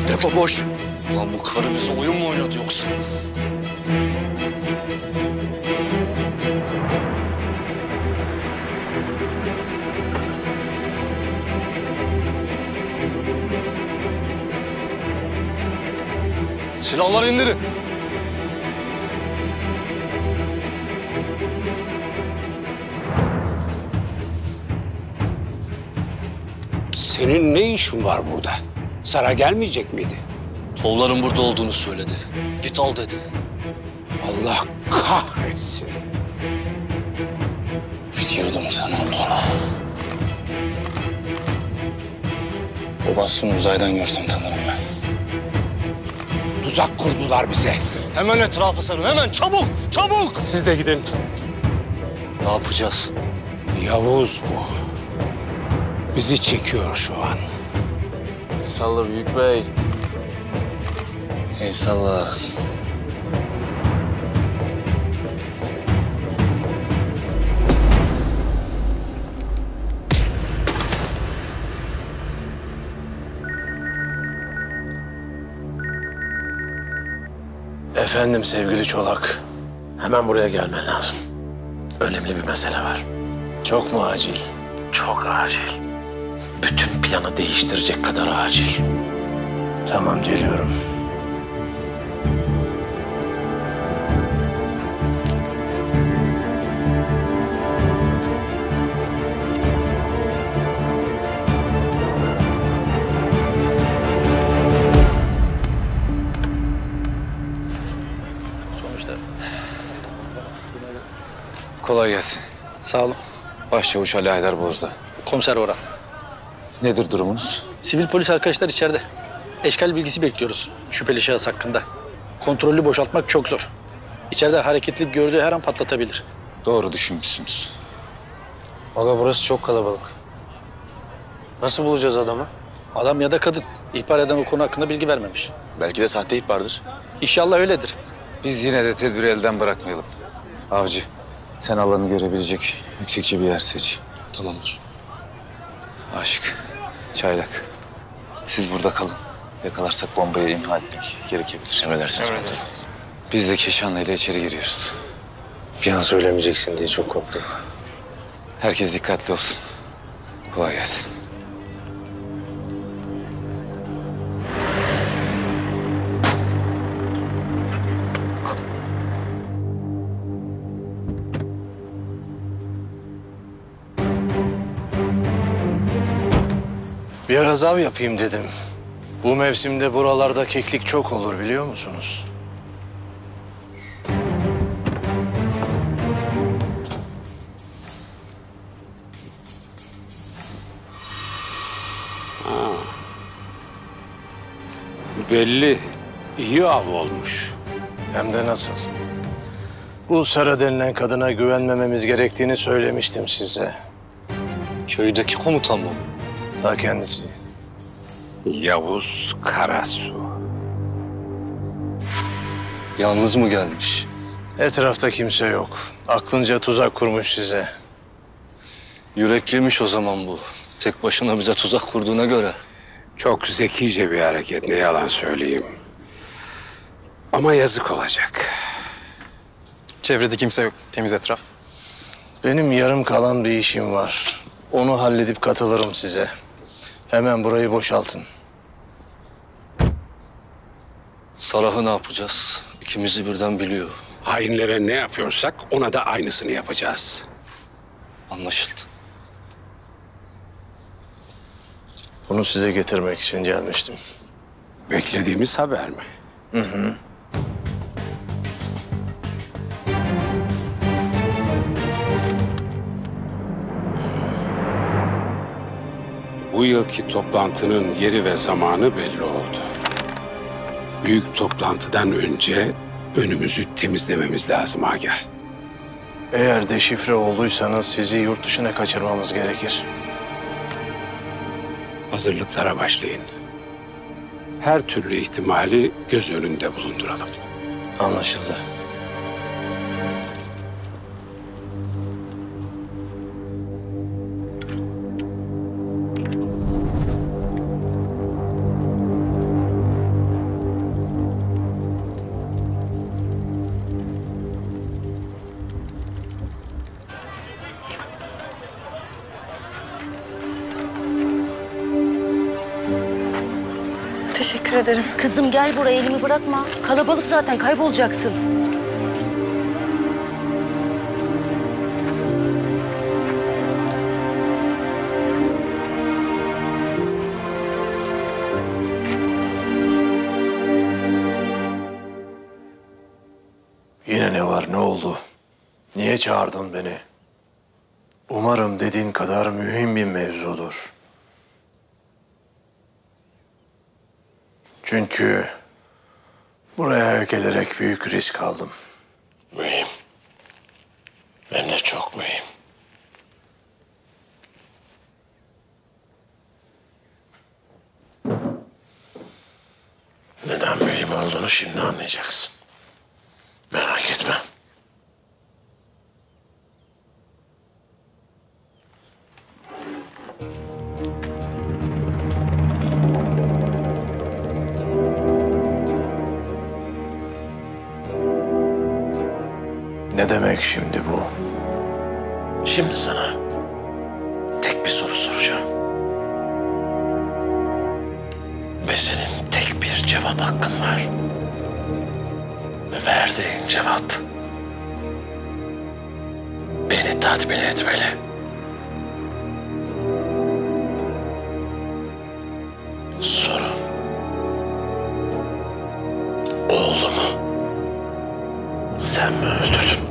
Depo boş. Lan bu karı bize oyun mu oynadı yoksa? Silahları indirin. Senin ne işin var burada? Sarah gelmeyecek miydi? TOW'ların burada olduğunu söyledi. Git al dedi. Allah kahretsin. Biliyordum sen olduğunu. O bastonu uzaydan görsem tanırım ben. Tuzak kurdular bize. Hemen etrafı sarın, hemen çabuk, çabuk! Siz de gidin. Ne yapacağız? Yavuz bu. Bizi çekiyor şu an. Eyvallah Büyük Bey. Eyvallah. Efendim sevgili Çolak, hemen buraya gelmen lazım. Önemli bir mesele var. Çok mu acil? Çok acil. Bütün planı değiştirecek kadar acil. Tamam, geliyorum. Kolay gelsin. Sağ olun. Başçavuş Ali Aydar Boz'da. Komiser Orhan. Nedir durumunuz? Sivil polis arkadaşlar içeride. Eşkal bilgisi bekliyoruz şüpheli şahıs hakkında. Kontrollü boşaltmak çok zor. İçeride hareketlilik gördüğü her an patlatabilir. Doğru düşünmüşsünüz. Aga burası çok kalabalık. Nasıl bulacağız adamı? Adam ya da kadın. İhbar eden o konu hakkında bilgi vermemiş. Belki de sahte ihbardır. İnşallah öyledir. Biz yine de tedbiri elden bırakmayalım. Avcı. Sen alanı görebilecek yüksekçe bir yer seç. Tamamdır. Aşık, Çaylak. Siz burada kalın. Yakalarsak bombayı imha etmek gerekebilir. Emredersiniz. Emredersiniz. Biz de Keşanlı ile içeri giriyoruz. Bir an söylemeyeceksin diye çok korktum. Herkes dikkatli olsun. Kolay gelsin. Bir hazav yapayım dedim. Bu mevsimde buralarda keklik çok olur biliyor musunuz? Belli iyi av olmuş. Hem de nasıl? Bu Sarah denilen kadına güvenmememiz gerektiğini söylemiştim size. Köydeki komutan mı? Ta kendisi. Yavuz Karasu. Yalnız mı gelmiş? Etrafta kimse yok. Aklınca tuzak kurmuş size. Yürek yemiş o zaman bu. Tek başına bize tuzak kurduğuna göre. Çok zekice bir hareket, ne yalan söyleyeyim. Ama yazık olacak. Çevrede kimse yok, temiz etraf. Benim yarım kalan bir işim var. Onu halledip katılırım size. Hemen burayı boşaltın. Sarah'ı ne yapacağız? İkimizi birden biliyor. Hainlere ne yapıyorsak ona da aynısını yapacağız. Anlaşıldı. Bunu size getirmek için gelmiştim. Beklediğimiz haber mi? Hı hı. Bu yılki toplantının yeri ve zamanı belli oldu. Büyük toplantıdan önce önümüzü temizlememiz lazım Ağah. Eğer deşifre olduysanız sizi yurt dışına kaçırmamız gerekir. Hazırlıklara başlayın. Her türlü ihtimali göz önünde bulunduralım. Anlaşıldı. Teşekkür ederim. Kızım gel buraya, elimi bırakma. Kalabalık zaten, kaybolacaksın. Yine ne var, ne oldu? Niye çağırdın beni? Umarım dediğin kadar mühim bir mevzudur. Çünkü buraya gelerek büyük risk aldım. Mühim. Hem de çok mühim. Neden mühim olduğunu şimdi anlayacaksın. Merak etme. Ne demek şimdi bu? Şimdi sana tek bir soru soracağım. Ve senin tek bir cevap hakkın var. Ve verdiğin cevap beni tatmin etmeli. Soru: oğlumu sen mi öldürdün?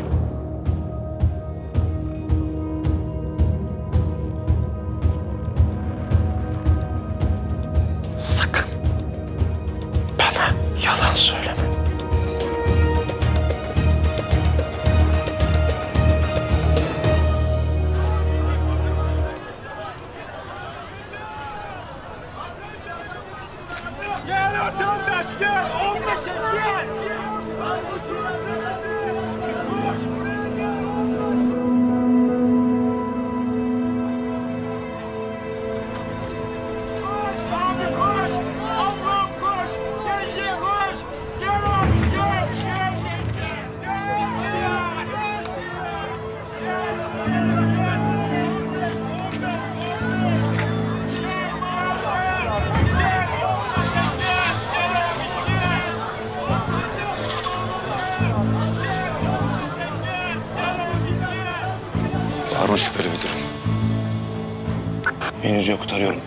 Kurtarıyorum.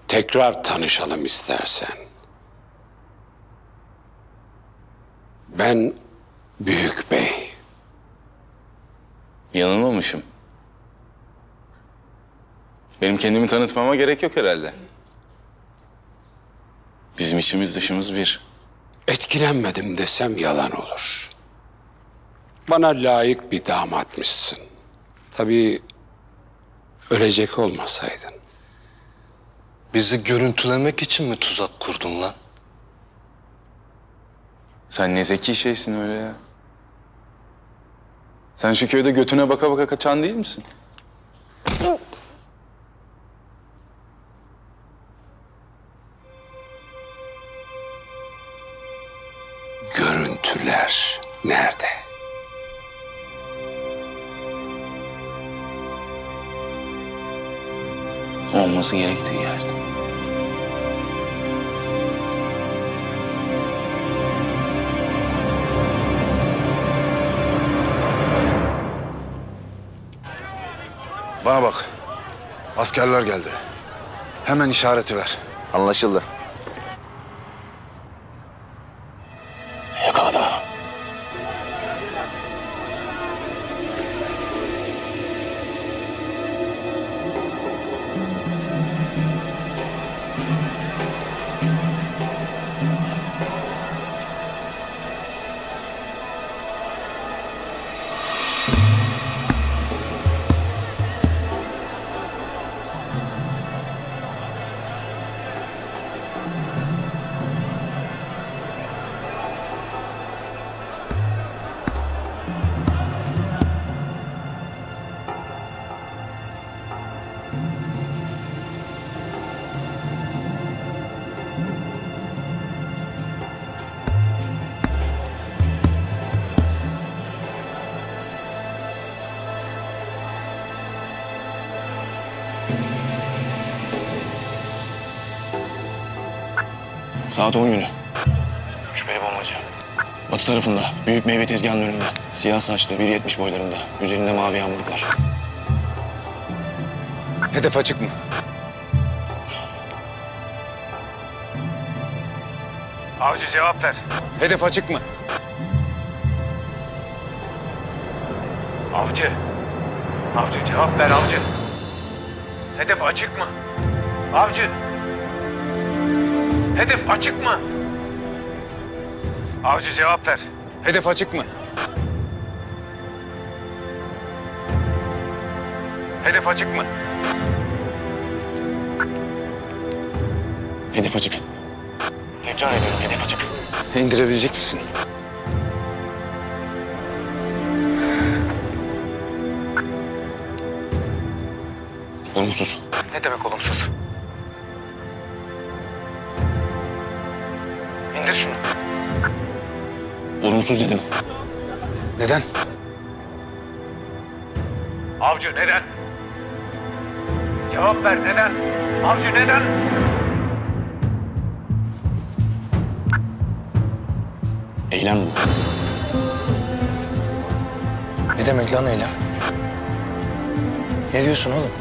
Tekrar tanışalım istersen. Ben Büyük Bey. Yanılmamışım. Benim kendimi tanıtmama gerek yok herhalde. Bizim içimiz dışımız bir. Etkilenmedim desem yalan olur. Bana layık bir damatmışsın. Tabii ölecek olmasaydın. Bizi görüntülemek için mi tuzak kurdun lan? Sen ne zeki şeysin öyle ya. Sen şu köyde götüne baka baka kaçan değil misin? Görüntüler nerede? Olması gerektiği yerde. Bana bak. Askerler geldi. Hemen işareti ver. Anlaşıldı. Yakaladım. Saat 10 günü. Şüpheli bombacı. Batı tarafında, büyük meyve tezgahının önünde. Siyah saçlı, 1.70 boylarında. Üzerinde mavi yağmurluklar. Hedef açık mı? Avcı cevap ver. Hedef açık mı? Avcı. Avcı cevap ver avcı. Hedef açık mı? Avcı. Hedef açık mı? Avcı cevap ver. Hedef açık mı? Hedef açık mı? Hedef açık. Tekrar ediyorum, hedef açık. İndirebilecek misin? Olumsuz. Ne demek olumsuz? Olumsuz dedim. Neden? Avcı neden? Cevap ver neden? Avcı neden? Eylem mi? Ne demek lan Eylem? Ne diyorsun oğlum?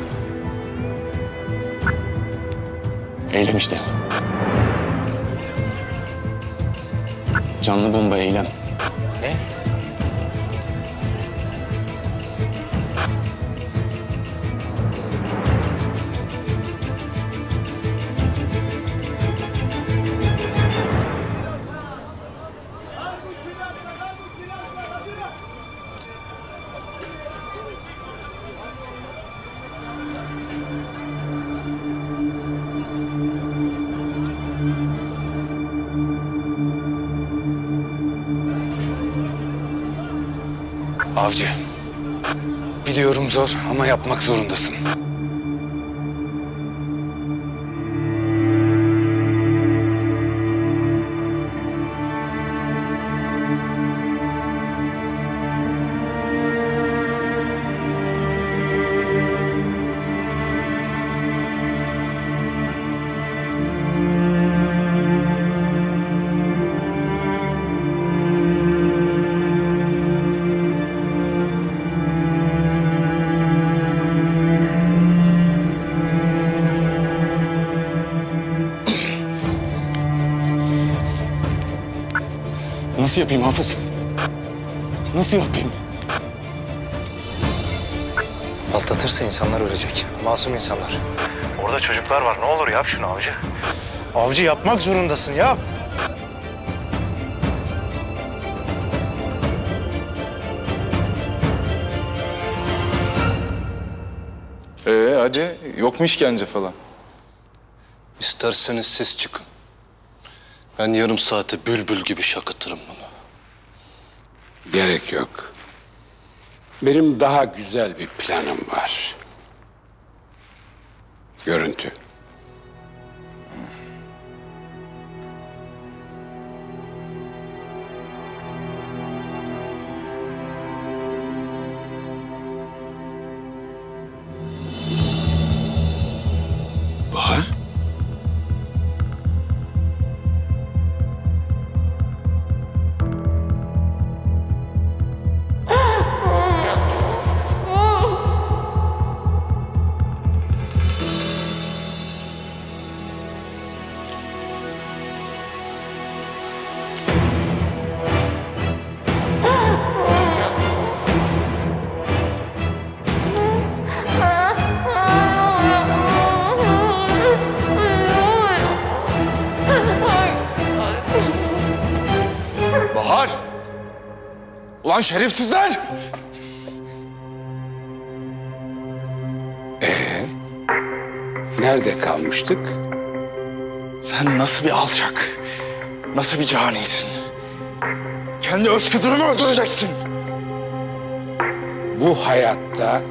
Eylem işte. Canlı bomba Eylem. Ne? Avcı, biliyorum zor ama yapmak zorundasın. Nasıl yapayım Hafız? Nasıl yapayım? Patlatırsa insanlar ölecek. Masum insanlar. Orada çocuklar var. Ne olur yap şunu avcı. Avcı yapmak zorundasın. Yap. Hacı yok mu işkence falan? İsterseniz siz çıkın. Ben yarım saate bülbül gibi şakıtırım bunu. Gerek yok. Benim daha güzel bir planım var. Görüntü. Bahar? Lan şerefsizler! Nerede kalmıştık? Sen nasıl bir alçak, nasıl bir canisin? Kendi öz kızını mı öldüreceksin? Bu hayatta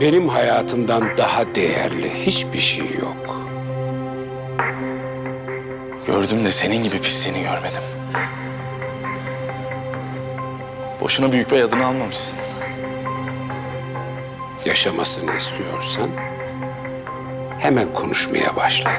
benim hayatımdan daha değerli hiçbir şey yok. Gördüm de senin gibi pisliğini görmedim. Boşuna Büyük Bey adını almamışsın. Yaşamasını istiyorsan hemen konuşmaya başla.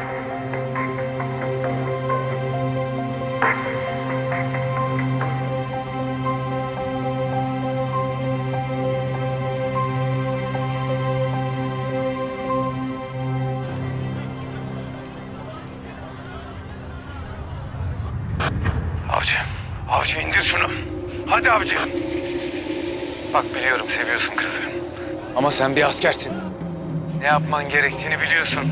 Avcı indir şunu. Hadi avcı. Bak biliyorum seviyorsun kızı. Ama sen bir askersin. Ne yapman gerektiğini biliyorsun.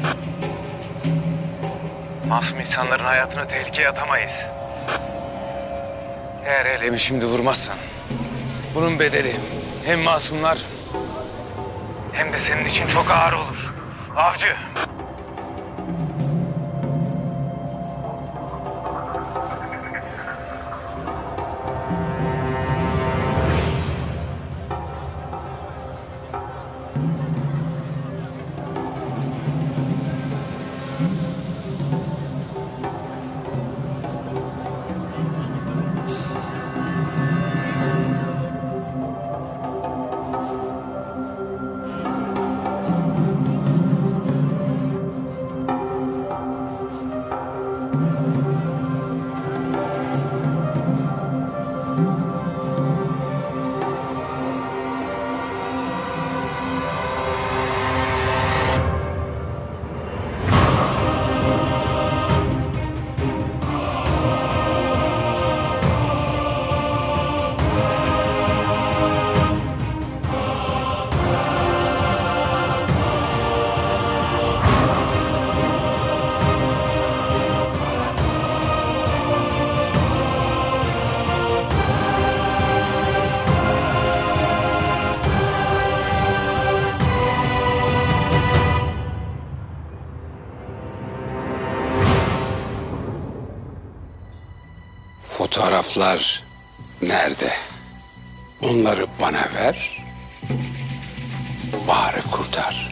Masum insanların hayatını tehlikeye atamayız. Eğer Eylem'i şimdi vurmazsan bunun bedeli hem masumlar hem de senin için çok ağır olur. Avcı. fotoğraflar nerede? Onları bana ver, Bahar'ı kurtar.